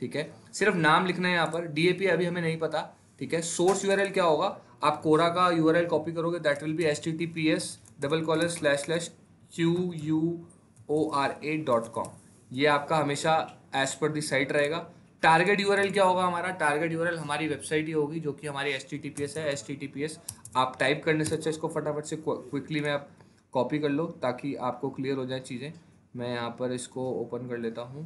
ठीक है, सिर्फ नाम लिखना है यहाँ पर। डीएपी अभी हमें नहीं पता, ठीक है। सोर्स यूआरएल क्या होगा, आप कोरा का यूआरएल कॉपी करोगे, दैट विल बी https://quora.com, ये आपका हमेशा एज पर दी साइट रहेगा। टारगेट यूआरएल क्या होगा हमारा, टारगेट यूआरएल हमारी वेबसाइट ही होगी जो कि हमारी https है। https आप टाइप करने से अच्छा इसको फटाफट से क्विकली में आप कॉपी कर लो ताकि आपको क्लियर हो जाए चीज़ें। मैं यहाँ पर इसको ओपन कर लेता हूँ,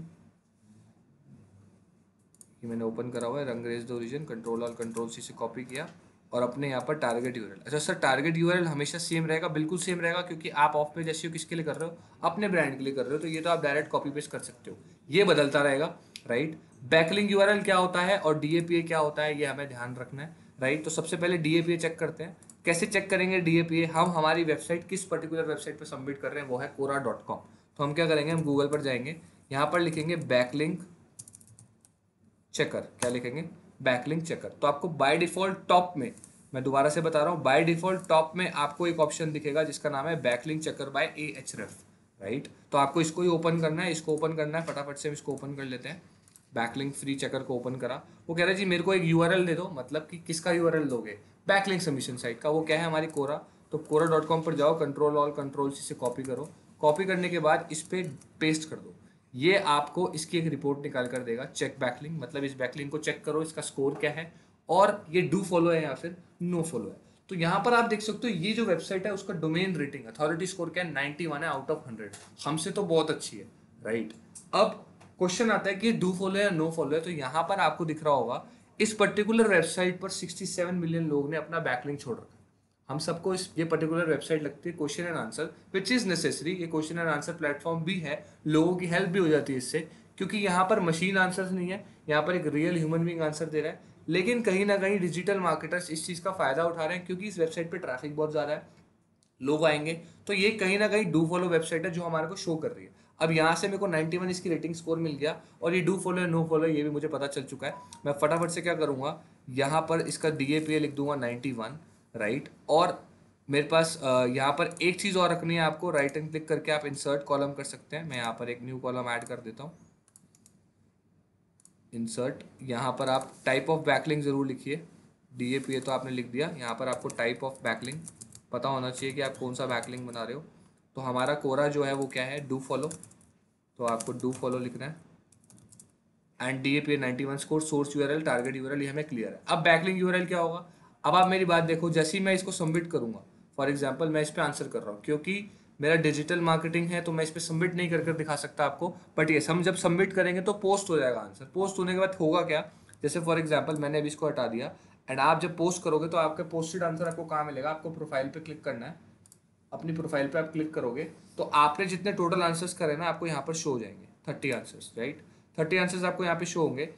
मैंने ओपन करा हुआ है रंगरेज द ओरिजिन, कंट्रोल-C से कॉपी किया और अपने यहाँ पर टारगेट यूआरएल। अच्छा सर टारगेट यूआरएल हमेशा सेम रहेगा, बिल्कुल सेम रहेगा, क्योंकि आप ऑफ पेज एसईओ किसके लिए कर रहे हो, अपने ब्रांड के लिए कर रहे हो, तो ये तो आप डायरेक्ट कॉपी पेस्ट कर सकते हो, ये बदलता रहेगा, राइट। बैकलिंक यूआरएल क्या होता है और डीएपीए क्या होता है, ये हमें ध्यान रखना है, राइट। तो सबसे पहले डीएपीए चेक करते हैं। कैसे चेक करेंगे डीएपीए, हम हमारी वेबसाइट किस पर्टिकुलर वेबसाइट पर सबमिट कर रहे हैं, वो है quora.com। तो हम क्या करेंगे, हम गूगल पर जाएंगे, यहाँ पर लिखेंगे बैकलिंक चेकर, क्या लिखेंगे, बैकलिंक चेकर। तो आपको बाय डिफ़ॉल्ट टॉप में, मैं दोबारा से बता रहा हूँ, बाय डिफ़ॉल्ट टॉप में आपको एक ऑप्शन दिखेगा जिसका नाम है backlink checker by Ahrefs, right. तो आपको इसको ही ओपन करना है, इसको ओपन करना है, फटाफट से इसको ओपन कर लेते हैं। बैकलिंक फ्री चेकर को ओपन करा, वो कह रहे जी मेरे को एक यूआरएल दे दो, मतलब कि किसका यूआरएल दोगे, बैकलिंक सबमिशन साइट का, वो क्या है हमारी कोरा। तो quora.com पर जाओ, कंट्रोल-C से कॉपी करो, कॉपी करने के बाद इस पर पेस्ट कर दो, ये आपको इसकी एक रिपोर्ट निकाल कर देगा, चेक बैकलिंक, मतलब इस बैकलिंक को चेक करो, इसका स्कोर क्या है, और ये डू फॉलो है या फिर नो फॉलो है। तो यहाँ पर आप देख सकते हो ये जो वेबसाइट है उसका डोमेन रेटिंग अथॉरिटी स्कोर क्या है, 91 है आउट ऑफ 100, हमसे तो बहुत अच्छी है, राइट। अब क्वेश्चन आता है कि डू फॉलो है या नो फॉलो है, तो यहाँ पर आपको दिख रहा होगा इस पर्टिकुलर वेबसाइट पर 67 मिलियन लोगों ने अपना बैकलिंक छोड़ रखा है। हम सबको इस ये पर्टिकुलर वेबसाइट लगती है question and answer, which is necessary, ये क्वेश्चन एंड आंसर प्लेटफॉर्म भी है, लोगों की हेल्प भी हो जाती है इससे, क्योंकि यहाँ पर मशीन आंसर्स नहीं है, यहाँ पर एक रियल ह्यूमन बीइंग आंसर दे रहा है। लेकिन कहीं ना कहीं डिजिटल मार्केटर्स इस चीज़ का फ़ायदा उठा रहे हैं, क्योंकि इस वेबसाइट पर ट्रैफिक बहुत ज़्यादा है, लोग आएंगे, तो ये कहीं ना कहीं डू फॉलो वेबसाइट है जो हमारे को शो कर रही है। अब यहाँ से मेरे को 91 इसकी रेटिंग स्कोर मिल गया, और ये डू फॉलो है नो फॉलो है ये भी मुझे पता चल चुका है। मैं फटाफट से क्या करूँगा, यहाँ पर इसका डीएपीए लिख दूंगा 91, राइट। और मेरे पास यहाँ पर एक चीज़ और रखनी है आपको, राइट एंड क्लिक करके आप इंसर्ट कॉलम कर सकते हैं। मैं यहाँ पर एक न्यू कॉलम ऐड कर देता हूँ, इंसर्ट। यहाँ पर आप टाइप ऑफ बैकलिंग ज़रूर लिखिए, डीएपीए तो आपने लिख दिया, यहाँ पर आपको टाइप ऑफ बैकलिंग पता होना चाहिए कि आप कौन सा बैकलिंग बना रहे हो। तो हमारा कोरा जो है वो क्या है, डू फॉलो, तो आपको डू फॉलो लिखना है। And DA PA 91 score, source URL, target URL ये हमें क्लियर है। अब बैकलिंक यूआरएल क्या होगा, अब आप मेरी बात देखो, जैसे ही मैं इसको सबमिट करूँगा, फॉर एग्जाम्पल मैं इस पर आंसर कर रहा हूँ, क्योंकि मेरा डिजिटल मार्केटिंग है तो मैं इस पर सबमिट नहीं करके दिखा सकता आपको, बट ये हम जब सबमिट करेंगे तो पोस्ट हो जाएगा आंसर। पोस्ट होने के बाद होगा क्या, जैसे फॉर एग्जाम्पल मैंने अभी इसको हटा दिया, एंड आप जब पोस्ट करोगे तो आपका पोस्टेड आंसर आपको कहाँ मिलेगा, आपको प्रोफाइल पर क्लिक करना है, अपनी प्रोफाइल पर आप क्लिक करोगे तो आपने जितने टोटल आंसर्स करे ना आपको यहाँ पर शो हो जाएंगे 30 आंसर्स, राइट। 30 आंसर्स आपको यहाँ पर शो होंगे।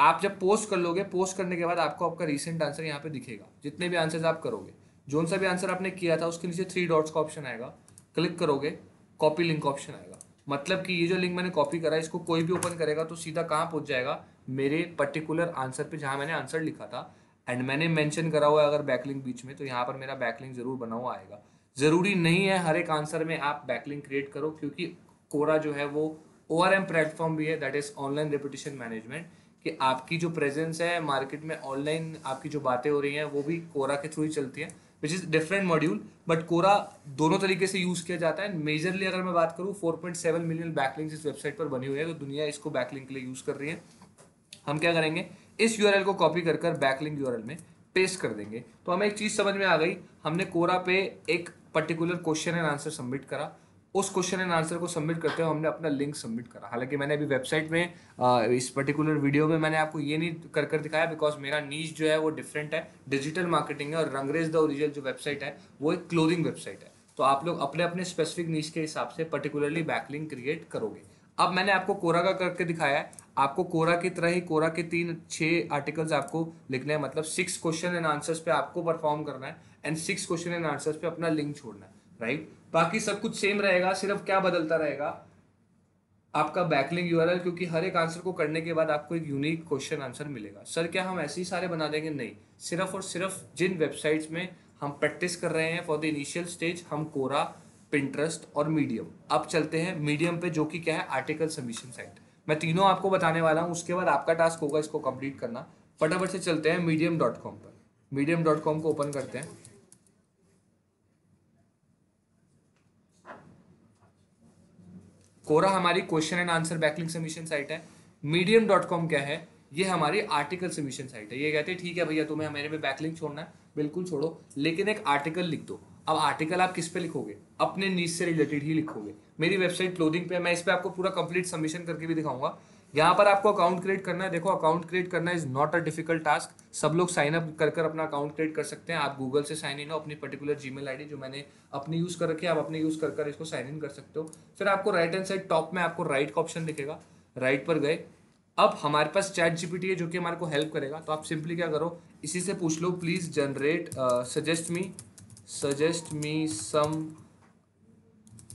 आप जब पोस्ट कर लोगे, पोस्ट करने के बाद आपको आपका रीसेंट आंसर यहाँ पे दिखेगा, जितने भी आंसर्स आप करोगे, जो सा भी आंसर आपने किया था उसके नीचे 3 डॉट्स का ऑप्शन आएगा, क्लिक करोगे, कॉपी लिंक ऑप्शन आएगा, मतलब कि ये जो लिंक मैंने कॉपी करा है इसको कोई भी ओपन करेगा तो सीधा कहाँ पहुँच जाएगा, मेरे पर्टिकुलर आंसर पे जहाँ मैंने आंसर लिखा था एंड मैंने मेंशन करा हुआ है अगर बैकलिंक बीच में, तो यहाँ पर मेरा बैकलिंक ज़रूर बना हुआ आएगा। ज़रूरी नहीं है हर एक आंसर में आप बैकलिंक क्रिएट करो, क्योंकि कोरा जो है वो ORM प्लेटफॉर्म भी है, that is online reputation management, कि आपकी जो प्रेजेंस है मार्केट में, ऑनलाइन आपकी जो बातें हो रही हैं वो भी कोरा के थ्रू ही चलती है, which is different module, but Quora दोनों तरीके से यूज़ किया जाता है। मेजरली अगर मैं बात करूँ 4.7 मिलियन बैकलिंक्स इस वेबसाइट पर बनी हुई है, तो दुनिया इसको बैकलिंक के लिए यूज़ कर रही है। हम क्या करेंगे, इस URL को कॉपी कर कर बैकलिंक URL में पेस्ट कर देंगे। तो हमें एक चीज़ समझ में आ गई, हमने कोरा पे एक particular question and answer submit करा, उस क्वेश्चन एंड आंसर को सबमिट करते हुए हमने अपना लिंक सबमिट करा। हालांकि मैंने अभी वेबसाइट में इस पर्टिकुलर वीडियो में मैंने आपको ये नहीं कर कर दिखाया, बिकॉज मेरा नीश जो है वो डिफरेंट है, डिजिटल मार्केटिंग है, और रंगरेज द ओरिजिन जो वेबसाइट है वो एक क्लोथिंग वेबसाइट है। तो आप लोग अपने अपने स्पेसिफिक नीश के हिसाब से पर्टिकुलरली बैकलिंक क्रिएट करोगे। अब मैंने आपको कोरा का करके दिखाया है, आपको कोरा की तरह ही कोरा के 3-6 आर्टिकल्स आपको लिखने हैं, मतलब 6 क्वेश्चन एंड आंसर्स पे आपको परफॉर्म करना है एंड 6 क्वेश्चन एंड आंसर्स पे अपना लिंक छोड़ना है, राइट। बाकी सब कुछ सेम रहेगा, सिर्फ क्या बदलता रहेगा आपका बैकलिंक यूआरएल, क्योंकि हर एक आंसर को करने के बाद आपको एक यूनिक क्वेश्चन आंसर मिलेगा। सर क्या हम ऐसे ही सारे बना देंगे? नहीं, सिर्फ और सिर्फ जिन वेबसाइट्स में हम प्रैक्टिस कर रहे हैं फॉर द इनिशियल स्टेज, हम कोरा, पिंटरेस्ट और मीडियम। अब चलते हैं मीडियम पे, जो कि क्या है, आर्टिकल सबमिशन साइट। मैं तीनों आपको बताने वाला हूँ, उसके बाद आपका टास्क होगा इसको कंप्लीट करना। फटाफट से चलते हैं medium.com पर। medium.com को ओपन करते हैं। कोरा हमारी question and answer backlink submission site है, medium.com क्या है, ये हमारी आर्टिकल सबमिशन साइट है। ये कहते हैं ठीक है भैया तुम्हें मेरे पे बैकलिंक छोड़ना है, बिल्कुल छोड़ो, लेकिन एक आर्टिकल लिख दो। अब आर्टिकल आप किस पे लिखोगे? अपने नीश से रिलेटेड ही लिखोगे। मेरी वेबसाइट क्लोथिंग पे, मैं इस पे आपको पूरा कंप्लीट सबमिशन करके भी दिखाऊंगा। यहाँ पर आपको अकाउंट क्रिएट करना है। देखो अकाउंट क्रिएट करना is not a difficult task, सब लोग साइन अप कर कर अपना अकाउंट क्रिएट कर सकते हैं। आप गूगल से साइन इन हो, अपनी पर्टिकुलर जीमेल आईडी जो मैंने अपनी यूज़ कर रखी है, आप अपने यूज़ कर कर इसको साइन इन कर सकते हो। फिर आपको राइट हैंड साइड टॉप में आपको राइट का ऑप्शन दिखेगा, राइट पर गए। अब हमारे पास ChatGPT है जो कि हमारे को हेल्प करेगा, तो आप सिंपली क्या करो, इसी से पूछ लो please generate suggest me some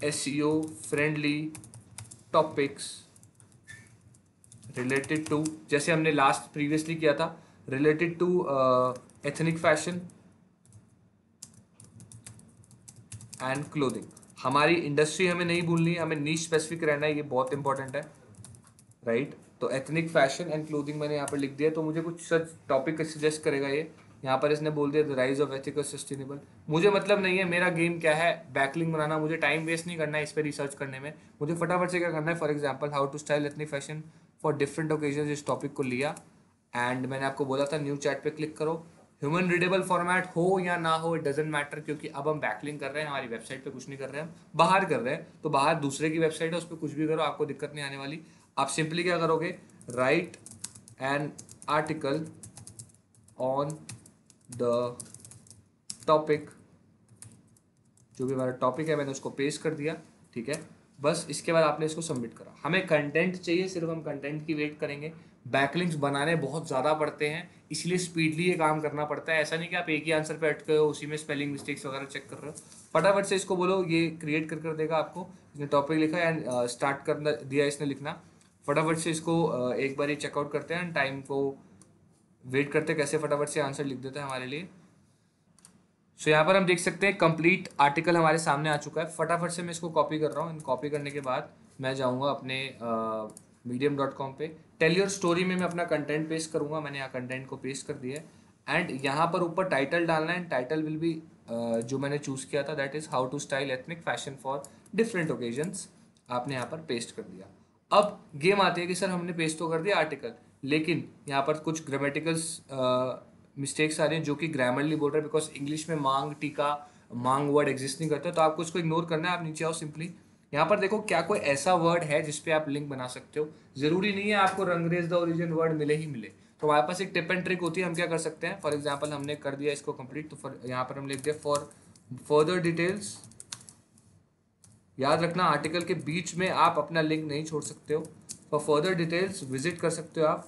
SEO friendly topics related to, जैसे हमने लास्ट प्रीवियसली किया था, related to ethnic fashion and clothing. हमारी इंडस्ट्री हमें नहीं भूलनी, हमें नीश स्पेसिफिक रहना है, ये बहुत इंपॉर्टेंट है, राइट। तो एथनिक फैशन एंड क्लोथिंग मैंने यहाँ पर लिख दिया, तो मुझे कुछ सच टॉपिक सजेस्ट करेगा ये। यहाँ पर इसने बोल दिया the rise of ethical sustainable. मुझे मतलब नहीं है, मेरा गेम क्या है, बैकलिंक बनाना। मुझे टाइम वेस्ट नहीं करना है इस पर रिसर्च करने में, मुझे फटाफट से क्या करना है, for example how to style ethnic fashion for different occasion, इस टॉपिक को लिया एंड मैंने आपको बोला था न्यू चैट पे क्लिक करो। ह्यूमन रीडेबल फॉर्मेट हो या ना हो, इट डजेंट मैटर, क्योंकि अब हम बैकलिंक कर रहे हैं, हमारी वेबसाइट पे कुछ नहीं कर रहे हैं, हम बाहर कर रहे हैं, तो बाहर दूसरे की वेबसाइट है, उस पर कुछ भी करो, आपको दिक्कत नहीं आने वाली। आप सिंपली क्या करोगे, write an article on the topic, जो भी हमारा टॉपिक है मैंने उसको पेस्ट कर दिया, ठीक है। बस इसके बाद आपने इसको सबमिट करा। हमें कंटेंट चाहिए, सिर्फ हम कंटेंट की वेट करेंगे। बैकलिंक्स बनाने बहुत ज़्यादा पड़ते हैं, इसलिए स्पीडली ये काम करना पड़ता है। ऐसा नहीं कि आप एक ही आंसर पे अटके हो, उसी में स्पेलिंग मिस्टेक्स वगैरह चेक कर रहे हो। फटाफट से इसको बोलो ये क्रिएट कर देगा आपको। इसने टॉपिक लिखा एंड स्टार्ट कर दिया इसने लिखना। फटाफट से इसको एक बार ये चेकआउट करते हैं, टाइम को वेट करते कैसे, फटाफट से आंसर लिख देता है हमारे लिए। सो यहाँ पर हम देख सकते हैं कंप्लीट आर्टिकल हमारे सामने आ चुका है। फटाफट से मैं इसको कॉपी कर रहा हूँ। कॉपी करने के बाद मैं जाऊँगा अपने medium.com पे, टेल योर स्टोरी में मैं अपना कंटेंट पेस्ट करूँगा। मैंने यहाँ कंटेंट को पेस्ट कर दिया है एंड यहाँ पर ऊपर टाइटल डालना है। टाइटल विल बी जो मैंने चूज़ किया था, that is how to style ethnic fashion for different occasions, आपने यहाँ पर पेस्ट कर दिया। अब गेम आती है कि सर हमने पेस्ट तो कर दिया आर्टिकल, लेकिन यहाँ पर कुछ ग्रामेटिकल्स मिस्टेक्स आ रही हैं जो कि ग्रामरली बोल रहे हैं, बिकॉज इंग्लिश में मांग टीका मांग वर्ड एग्जिस्ट नहीं करता, तो आपको इसको इग्नोर करना है। आप नीचे आओ, सिंपली यहाँ पर देखो क्या कोई ऐसा वर्ड है जिसपे आप लिंक बना सकते हो। ज़रूरी नहीं है आपको रंगरेज द ओरिजिन वर्ड मिले ही मिले, तो हमारे पास एक टिप एंड ट्रिक होती है। हम क्या कर सकते हैं, फॉर एग्जाम्पल हमने कर दिया इसको कंप्लीट, तो यहाँ पर हम लिख दिया फॉर फर्दर डिटेल्स। याद रखना आर्टिकल के बीच में आप अपना लिंक नहीं छोड़ सकते हो। फॉर फर्दर डिटेल्स विजिट कर सकते हो, आप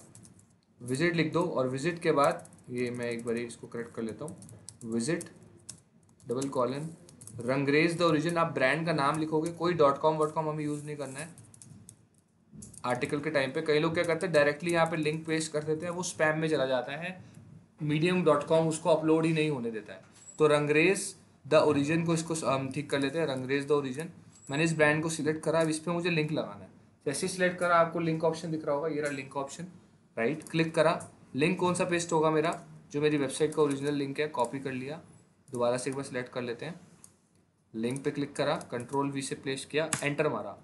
विजिट लिख दो और विजिट के बाद ये मैं एक बार इसको करेक्ट कर लेता हूँ, विजिट : रंगरेज द ओरिजिन। आप ब्रांड का नाम लिखोगे, कोई .com .com हमें यूज़ नहीं करना है। आर्टिकल के टाइम पे कई लोग क्या करते हैं डायरेक्टली यहाँ पे लिंक पेस्ट कर देते हैं, वो स्पैम में चला जाता है, medium.com उसको अपलोड ही नहीं होने देता है। तो रंगरेज द ओरिजिन को इसको हम ठीक कर लेते हैं, रंगरेज द ओरिजिन। मैंने इस ब्रांड को सिलेक्ट करा, अब इस पर मुझे लिंक लगाना है। जैसे सिलेक्ट करा आपको लिंक ऑप्शन दिख रहा होगा, ये रहा लिंक ऑप्शन, राइट क्लिक करा, लिंक कौन सा पेस्ट होगा मेरा, जो मेरी वेबसाइट का ओरिजिनल लिंक है, कॉपी कर लिया, दोबारा से एक बार सिलेक्ट कर लेते हैं, लिंक पे क्लिक करा, Ctrl+V से प्लेस किया, एंटर मारा।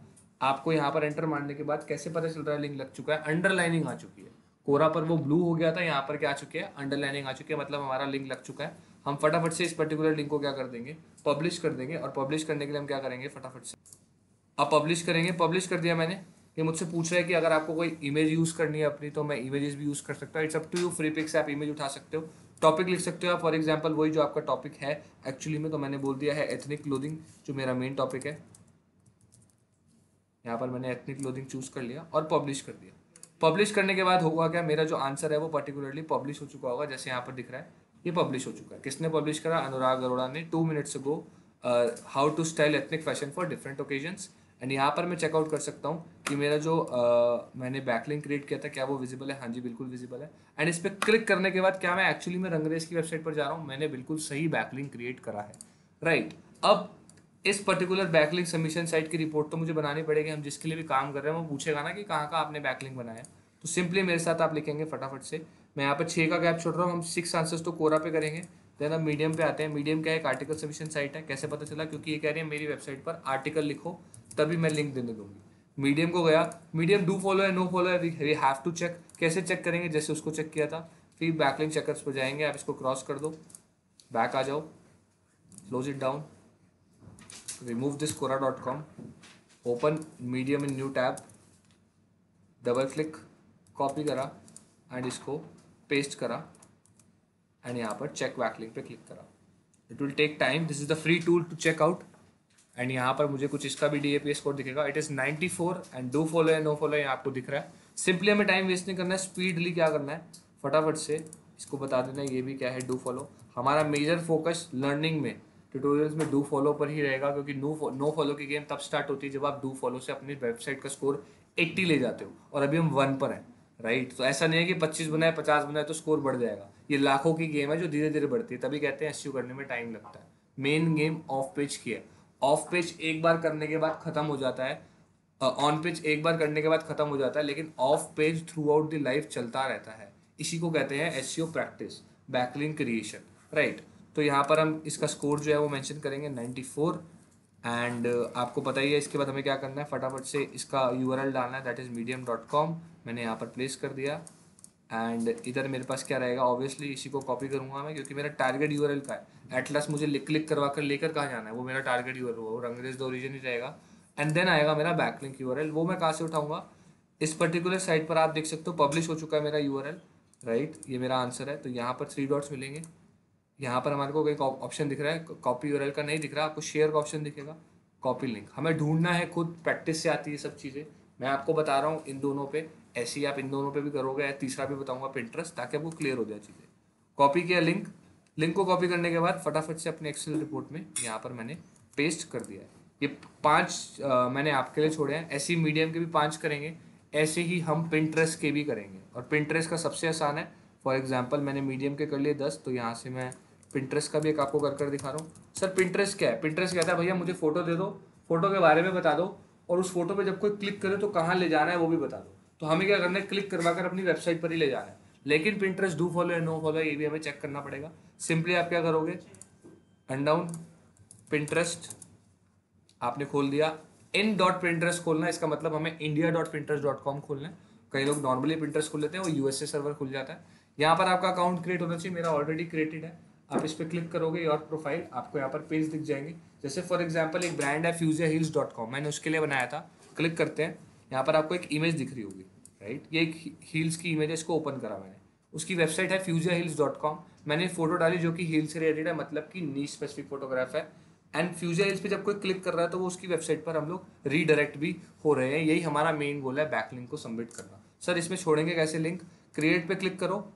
आपको यहाँ पर एंटर मारने के बाद कैसे पता चल रहा है लिंक लग चुका है, अंडरलाइनिंग आ चुकी है। कोरा पर वो ब्लू हो गया था, यहाँ पर क्या आ चुकी है, अंडरलाइनिंग आ चुकी है, मतलब हमारा लिंक लग चुका है। हम फटाफट से इस पर्टिकुलर लिंक को क्या कर देंगे, पब्लिश कर देंगे। और पब्लिश करने के लिए हम क्या करेंगे, फटाफट से अब पब्लिश करेंगे। पब्लिश कर दिया मैंने। ये मुझसे पूछ रहा है कि अगर आपको कोई इमेज यूज़ करनी है अपनी, तो मैं इमेजेस भी यूज़ कर सकता हूँ। It's up to you, free pics आप इमेज उठा सकते हो, टॉपिक लिख सकते हो आप। फॉर एग्जांपल वही जो आपका टॉपिक है एक्चुअली में, तो मैंने बोल दिया है एथनिक क्लोथिंग, जो मेरा मेन टॉपिक है। यहाँ पर मैंने एथनिक क्लोथिंग चूज़ कर लिया और पब्लिश कर दिया। पब्लिश करने के बाद होगा क्या, मेरा जो आंसर है वो पर्टिकुलरली पब्लिश हो चुका होगा। जैसे यहाँ पर दिख रहा है ये पब्लिश हो चुका है। किसने पब्लिश करा, अनुराग अरोड़ा ने, 2 minutes ago, how to style ethnic fashion for different occasions. And यहाँ पर मैं चेकआउट कर सकता हूँ कि मेरा जो मैंने बैकलिंक क्रिएट किया था क्या वो विजिबल है। हाँ जी बिल्कुल विजिबल है। एंड इस पर क्लिक करने के बाद क्या मैं एक्चुअली मैं रंगरेज की वेबसाइट पर जा रहा हूँ, मैंने बिल्कुल सही बैकलिंक क्रिएट करा है, राइट। अब इस पर्टिकुलर बैकलिंक सबमिशन साइट की रिपोर्ट तो मुझे बनानी पड़ेगी। हम जिसके लिए भी काम कर रहे हैं वो पूछेगा ना कि कहाँ का आपने बैकलिंक बनाया। तो सिंपली मेरे साथ आप लिखेंगे फटाफट से, मैं यहाँ पर 6 का गैप छोड़ रहा हूँ। हम 6 आंसर्स तो कोरा पे करेंगे। देन अब मीडियम पे आते हैं। मीडियम क्या है, एक आर्टिकल सबमिशन साइट है। कैसे पता चला, क्योंकि ये कह रही है मेरी वेबसाइट पर आर्टिकल लिखो तभी मैं लिंक देने दूंगी। मीडियम को गया, मीडियम डू फॉलो है, नो फॉलो है, वी हैव टू चेक। कैसे चेक करेंगे, जैसे उसको चेक किया था। फिर बैकलिंक चेकर्स पर जाएंगे, आप इसको क्रॉस कर दो, बैक आ जाओ, close it down, remove this quora.com, open medium in new tab, double click, copy करा and इसको paste करा and यहाँ पर check backlink पे click करा। It will take time, this is the free tool to check out। And यहाँ पर मुझे कुछ इसका भी DAPS कोड दिखेगा, it is 94 and do follow है no follow यहाँ आपको दिख रहा है। सिंपली हमें टाइम वेस्ट नहीं करना है, स्पीडली क्या करना है, फटाफट से इसको बता देना है ये भी क्या है do follow। हमारा मेजर फोकस लर्निंग में, ट्यूटोरियल्स में डू फॉलो पर ही रहेगा, क्योंकि नो फॉलो की गेम तब स्टार्ट होती है जब आप डू फॉलो से अपनी वेबसाइट का स्कोर 80 ले जाते हो। और अभी हम 1 पर हैं, राइट। तो ऐसा नहीं है कि 25 बनाए 50 बनाए तो स्कोर बढ़ जाएगा। ये लाखों की गेम है जो धीरे धीरे बढ़ती है, तभी कहते हैं एसईओ करने में टाइम लगता है। मेन गेम ऑफ पेज की है। ऑफ पेज एक बार करने के बाद ख़त्म हो जाता है, ऑन पेज एक बार करने के बाद ख़त्म हो जाता है, लेकिन off page throughout the life चलता रहता है। इसी को कहते हैं SEO practice, backlink creation, right. तो यहाँ पर हम इसका स्कोर जो है वो मेंशन करेंगे 94 एंड आपको पता ही है। इसके बाद हमें क्या करना है, फटाफट से इसका URL डालना है, दैट इज़ medium.com। मैंने यहाँ पर प्लेस कर दिया एंड इधर मेरे पास क्या रहेगा, ऑब्वियसली इसी को कॉपी करूँगा मैं, क्योंकि मेरा टारगेट URL का है। एट लास्ट मुझे क्लिक करवा कर लेकर कहाँ जाना है, वो मेरा टारगेट URL वो रंगरेज द ओरिजिन ही रहेगा। एंड देन आएगा मेरा बैकलिंक URL, वो मैं कहाँ से उठाऊँगा। इस पर्टिकुलर साइट पर आप देख सकते हो पब्लिश हो चुका है मेरा URL, राइट। ये मेरा आंसर है। तो यहाँ पर 3 डॉट्स मिलेंगे, यहाँ पर हमारे को कोई ऑप्शन दिख रहा है, कॉपी URL का नहीं दिख रहा, आपको शेयर का ऑप्शन दिखेगा, कॉपी लिंक। हमें ढूंढना है खुद, प्रैक्टिस से आती है सब चीज़ें। मैं आपको बता रहा हूँ इन दोनों पे, ऐसे ही आप इन दोनों पे भी करोगे या तीसरा भी बताऊँगा Pinterest, ताकि आपको क्लियर हो जाए चीज़ें। कॉपी किया लिंक, लिंक को कॉपी करने के बाद फटाफट से अपने एक्सेल रिपोर्ट में यहाँ पर मैंने पेस्ट कर दिया है। ये 5 मैंने आपके लिए छोड़े हैं, ऐसे ही मीडियम के भी 5 करेंगे, ऐसे ही हम Pinterest के भी करेंगे। और Pinterest का सबसे आसान है, फॉर एग्जाम्पल मैंने मीडियम के कर लिए 10, तो यहाँ से मैं Pinterest का भी एक आपको कर दिखा रहा हूँ। सर Pinterest क्या है, Pinterest कहता है भैया मुझे फ़ोटो दे दो, फोटो के बारे में बता दो, और उस फोटो पे जब कोई क्लिक करे तो कहाँ ले जाना है वो भी बता दो। तो हमें क्या करना है, क्लिक करवा कर अपनी वेबसाइट पर ही ले जाना है। लेकिन Pinterest डू फॉलो है नो फॉलो है ये भी हमें चेक करना पड़ेगा। सिंपली आप क्या करोगे, अनडाउन Pinterest आपने खोल दिया, in.Pinterest खोलना है, इसका मतलब हमें india.pinterest.com खोलना है। कई लोग नॉर्मली Pinterest खोल लेते हैं, वो USA सर्वर खुल जाता है। यहाँ पर आपका अकाउंट क्रिएट होना चाहिए, मेरा ऑलरेडी क्रिएटेड है। आप इस पर क्लिक करोगे और प्रोफाइल, आपको यहाँ पर पेज दिख जाएंगे। जैसे फॉर एग्जांपल एक ब्रांड है fusiahills.com, मैंने उसके लिए बनाया था। क्लिक करते हैं, यहाँ पर आपको एक इमेज दिख रही होगी, राइट। ये एक हील्स की इमेज है, इसको ओपन करा मैंने। उसकी वेबसाइट है fusiahills.com, मैंने फोटो डाली जो कि हील्स से रिलेटेड है, मतलब कि नीश स्पेसिफिक फोटोग्राफ है। एंड फ्यूजिया हिल्स पर जब कोई क्लिक कर रहा है तो वो उसकी वेबसाइट पर हम लोग रीडायरेक्ट भी हो रहे हैं। यही हमारा मेन गोल है, बैकलिंक को सबमिट करना। सर इसमें छोड़ेंगे कैसे लिंक, क्रिएट पे क्लिक करो,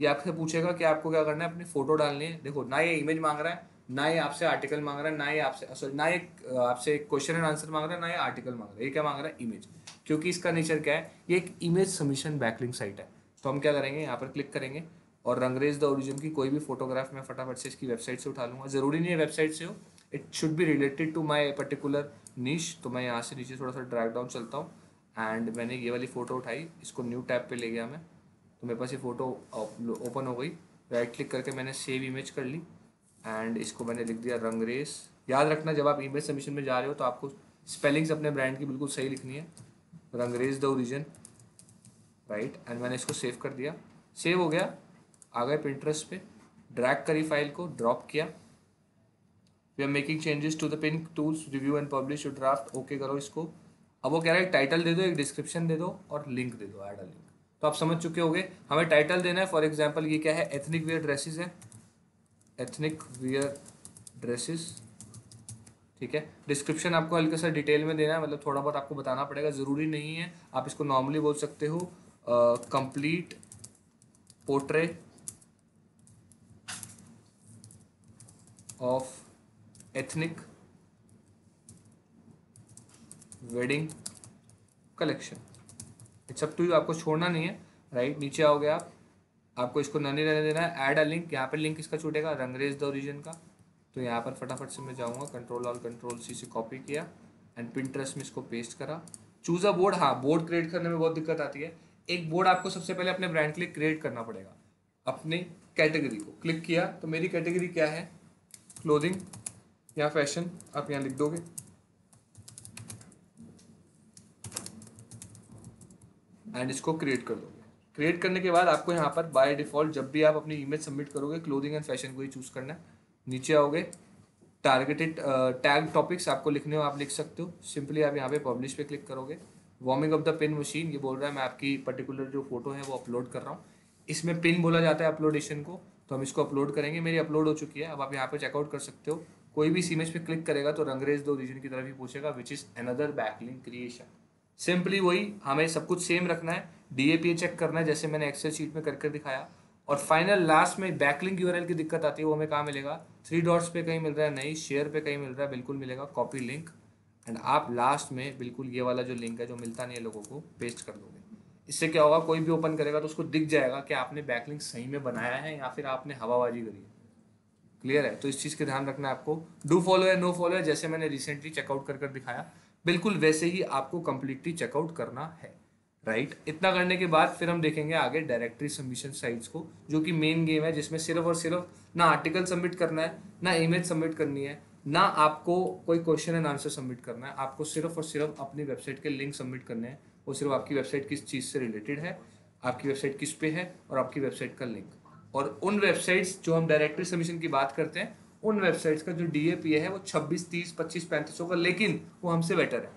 ये आपसे पूछेगा कि आपको क्या करना है, अपनी फ़ोटो डालनी है। देखो ना ये इमेज मांग रहा है ना ये आपसे आर्टिकल मांग रहा है, ना ये आपसे सॉरी ना ये आपसे क्वेश्चन एंड आंसर मांग रहा है, ना ये आर्टिकल मांग रहा है, ये क्या मांग रहा है इमेज। क्योंकि इसका नेचर क्या है, ये एक इमेज सबमिशन बैकलिंक साइट है। तो हम क्या करेंगे, यहाँ पर क्लिक करेंगे और रंगरेज द ओरिजिन की कोई भी फोटोग्राफ मैं फटाफट से इसकी वेबसाइट से उठा लूँगा। ज़रूरी नहीं है वेबसाइट से हो, it should be related to my particular niche. तो मैं यहाँ से नीचे थोड़ा सा ड्रैग डाउन चलता हूँ एंड मैंने ये वाली फ़ोटो उठाई, इसको न्यू टैब पे ले गया मैं, तो मेरे पास ये फ़ोटो ओपन हो गई। राइट क्लिक करके मैंने सेव इमेज कर ली एंड इसको मैंने लिख दिया रंगरेज। याद रखना जब आप इमेज सबमिशन में जा रहे हो तो आपको स्पेलिंग्स अपने ब्रांड की बिल्कुल सही लिखनी है, Rangrez the origin. Right and मैंने इसको सेव कर दिया, सेव हो गया, आ गए पिंटरेस्ट पे, ड्रैग करी फाइल को, ड्रॉप किया। We are making changes to the pin tools review and publish your draft, okay करो इसको। अब वो कह रहा है टाइटल दे दो, एक डिस्क्रिप्शन दे दो और लिंक दे दो, ऐड अ लिंक। तो आप समझ चुके होंगे हमें टाइटल देना है। फॉर एग्जांपल ये क्या है, एथनिक वेयर ड्रेसेस है, एथनिक वेयर ड्रेसेस, ठीक है। डिस्क्रिप्शन आपको हल्का सा डिटेल में देना है, मतलब थोड़ा बहुत आपको बताना पड़ेगा, ज़रूरी नहीं है। आप इसको नॉर्मली बोल सकते हो complete portrait of ethnic wedding collection. It's up to you, आपको छोड़ना नहीं है। राइट नीचे आओगे आप, आपको इसको नहीं रहने देना है, ऐड अ लिंक। यहाँ पर लिंक इसका छूटेगा रंगरेज द ओरिजिन का, तो यहाँ पर फटाफट से मैं जाऊँगा, Ctrl+Alt Ctrl+C से कॉपी किया एंड पिंटरेस्ट में इसको पेस्ट करा। चूज़ अ बोर्ड, हाँ बोर्ड क्रिएट करने में बहुत दिक्कत आती है। एक बोर्ड आपको सबसे पहले अपने ब्रांड के लिए क्रिएट करना पड़ेगा, अपने कैटेगरी को। क्लिक किया तो मेरी कैटेगरी क्या है, क्लोथिंग या फैशन, आप यहाँ लिख दोगे। एंड इसको क्रिएट कर दोगे। क्रिएट करने के बाद आपको यहाँ पर बाय डिफ़ॉल्ट जब भी आप अपनी इमेज सबमिट करोगे क्लोथिंग एंड फैशन को ही चूज़ करना है। नीचे आओगे, टारगेटेड टैग टॉपिक्स आपको लिखने हो, आप लिख सकते हो। सिंपली आप यहाँ पे पब्लिश पे क्लिक करोगे। Warming of the pin machine, ये बोल रहा है मैं आपकी पर्टिकुलर जो फोटो है वो अपलोड कर रहा हूँ। इसमें पिन बोला जाता है अपलोडेशन को, तो हम इसको अपलोड करेंगे। मेरी अपलोड हो चुकी है, अब आप यहाँ पर चेकआउट कर सकते हो। कोई भी इमेज पे क्लिक करेगा तो रंगरेज द ओरिजिन की तरफ ही पूछेगा, which is another backlink creation. Simply वही, हमें सब कुछ सेम रखना है, DAPA चेक करना है जैसे मैंने एक्सेल शीट में करके दिखाया। और फाइनल लास्ट में बैकलिंक URL की दिक्कत आती है, वो हमें कहाँ मिलेगा, 3 डॉट्स पे कहीं मिल रहा है, नहीं शेयर पे कहीं मिल रहा है, बिल्कुल मिलेगा कॉपी लिंक। एंड आप लास्ट में बिल्कुल ये वाला जो लिंक है जो मिलता नहीं है लोगों को पेस्ट कर दोगे। इससे क्या होगा, कोई भी ओपन करेगा तो उसको दिख जाएगा कि आपने बैकलिंक सही में बनाया है या फिर आपने हवाबाजी करी है। क्लियर है, तो इस चीज़ का ध्यान रखना है आपको। डू फॉलो या नो फॉलो है जैसे मैंने रिसेंटली चेकआउट कर दिखाया, बिल्कुल वैसे ही आपको कम्प्लीटली चेकआउट करना है। राइट इतना करने के बाद फिर हम देखेंगे आगे डायरेक्टरी सबमिशन साइट्स को, जो कि मेन गेम है, जिसमें सिर्फ और सिर्फ ना आर्टिकल सबमिट करना है, ना इमेज सबमिट करनी है, ना आपको कोई क्वेश्चन एंड आंसर सबमिट करना है। आपको सिर्फ और सिर्फ अपनी वेबसाइट के लिंक सबमिट करने हैं, वो सिर्फ आपकी वेबसाइट किस चीज़ से रिलेटेड है, आपकी वेबसाइट किस पे है और आपकी वेबसाइट का लिंक। और उन वेबसाइट्स जो हम डायरेक्टरी सबमिशन की बात करते हैं, उन वेबसाइट्स का जो DAPA है वो 26, 30, 25, 35 होगा, लेकिन वो हमसे बेटर है।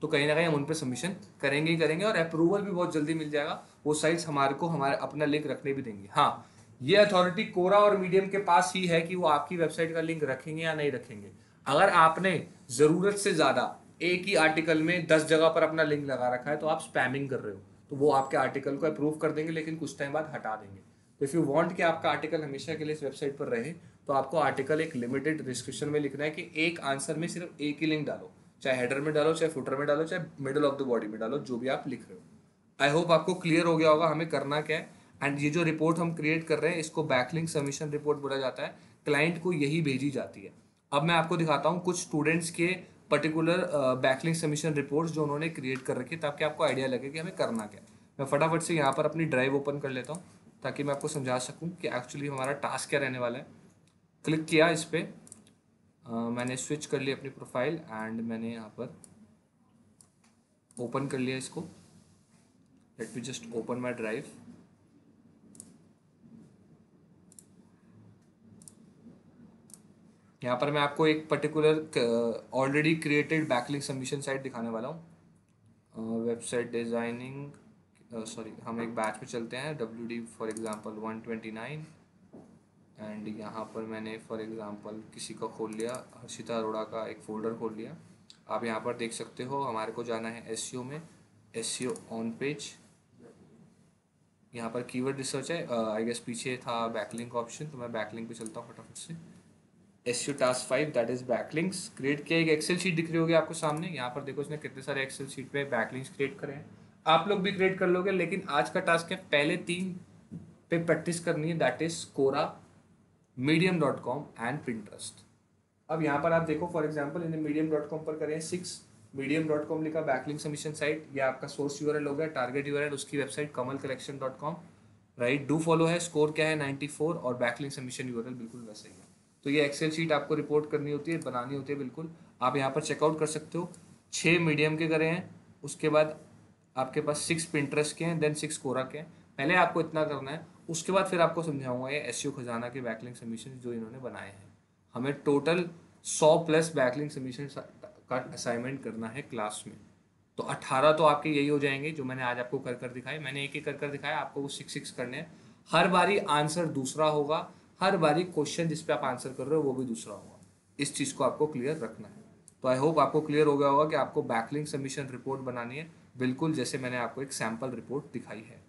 तो कहीं ना कहीं हम उन पर सबमिशन करेंगे ही करेंगे और अप्रूवल भी बहुत जल्दी मिल जाएगा। वो साइट्स हमारे को हमारे अपना लिंक रखने भी देंगे। हाँ, ये अथॉरिटी कोरा और मीडियम के पास ही है कि वो आपकी वेबसाइट का लिंक रखेंगे या नहीं रखेंगे। अगर आपने ज़रूरत से ज़्यादा एक ही आर्टिकल में 10 जगह पर अपना लिंक लगा रखा है तो आप स्पैमिंग कर रहे हो, तो वो आपके आर्टिकल को अप्रूव कर देंगे लेकिन कुछ टाइम बाद हटा देंगे। तो इफ़ यू वांट कि आपका आर्टिकल हमेशा के लिए इस वेबसाइट पर रहे तो आपको आर्टिकल एक लिमिटेड डिस्क्रिप्शन में लिखना है कि एक आंसर में सिर्फ एक ही लिंक डालो, चाहे हेडर में डालो, चाहे फुटर में डालो, चाहे मिडल ऑफ द बॉडी में डालो, जो भी आप लिख रहे हो। आई होप आपको क्लियर हो गया होगा हमें करना क्या है। एंड ये जो रिपोर्ट हम क्रिएट कर रहे हैं इसको बैकलिंक सबमिशन रिपोर्ट बोला जाता है, क्लाइंट को यही भेजी जाती है। अब मैं आपको दिखाता हूँ कुछ स्टूडेंट्स के पर्टिकुलर बैकलिंक सबमिशन रिपोर्ट्स जो उन्होंने क्रिएट कर रखी, ताकि आपको आइडिया लगे कि हमें करना क्या है। मैं फटाफट से यहाँ पर अपनी ड्राइव ओपन कर लेता हूँ ताकि मैं आपको समझा सकूँ कि एक्चुअली हमारा टास्क क्या रहने वाला है। क्लिक किया इस पर, मैंने स्विच कर ली अपनी प्रोफाइल एंड मैंने यहाँ पर ओपन कर लिया इसको। Let me just open my drive. यहाँ पर मैं आपको एक particular already created backlink submission site दिखाने वाला हूँ। वेबसाइट डिज़ाइनिंग, सॉरी हम एक बैच में चलते हैं, WD फॉर एग्जांपल 129। एंड यहाँ पर मैंने फॉर एग्जांपल किसी का खोल लिया, हर्षिता अरोड़ा का एक फ़ोल्डर खोल लिया। आप यहाँ पर देख सकते हो हमारे को जाना है SEO में, SEO ऑन पेज। यहाँ पर कीवर्ड रिसर्च है, आई गेस पीछे था बैकलिंक ऑप्शन, तो मैं बैकलिंक पे चलता हूँ फटाफट से। SEO task 5 that is backlinks create किया। एक एक्सेल शीट दिख रही होगी आपको सामने, यहाँ पर देखो इसने कितने सारे एक्सेल शीट पे बैकलिंक्स क्रिएट करें। आप लोग भी क्रिएट कर लोगे, लेकिन आज का टास्क है पहले 3 पे प्रैक्टिस करनी है, that is Quora, medium.com and Pinterest. अब यहाँ पर आप देखो फॉर एग्जाम्पल इन्हें medium.com पर करें 6, medium.com लिखा बैकलिंक सबमिशन साइट, ये आपका सोर्स यूआरएल हो गया, टारगेट यूआरएल उसकी website kamalcollection.com, right. Do follow है, स्कोर क्या है 94 और बैकलिंक सबमिशन यूआरएल बिल्कुल वैसे ही है। तो ये एक्सेल शीट आपको रिपोर्ट करनी होती है, बनानी होती है बिल्कुल। आप यहाँ पर चेकआउट कर सकते हो, 6 मीडियम के करें हैं, उसके बाद आपके पास 6 पिंटरेस्ट के हैं, देन 6 कोरा के हैं। पहले आपको इतना करना है, उसके बाद फिर आपको समझाऊंगा ये एसईओ खजाना के बैकलिंक सबमिशन जो इन्होंने बनाए हैं। हमें टोटल 100+ बैकलिंक सबमिशन का असाइनमेंट करना है क्लास में। तो 18 तो आपके यही हो जाएंगे जो मैंने आज आपको कर दिखाई, मैंने एक एक कर दिखाया, आपको वो 6-6 करने हैं। हर बारी आंसर दूसरा होगा, हर बारी क्वेश्चन जिस पे आप आंसर कर रहे हो वो भी दूसरा होगा। इस चीज़ को आपको क्लियर रखना है। तो आई होप आपको क्लियर हो गया होगा कि आपको बैकलिंक सबमिशन रिपोर्ट बनानी है, बिल्कुल जैसे मैंने आपको एक सैम्पल रिपोर्ट दिखाई है।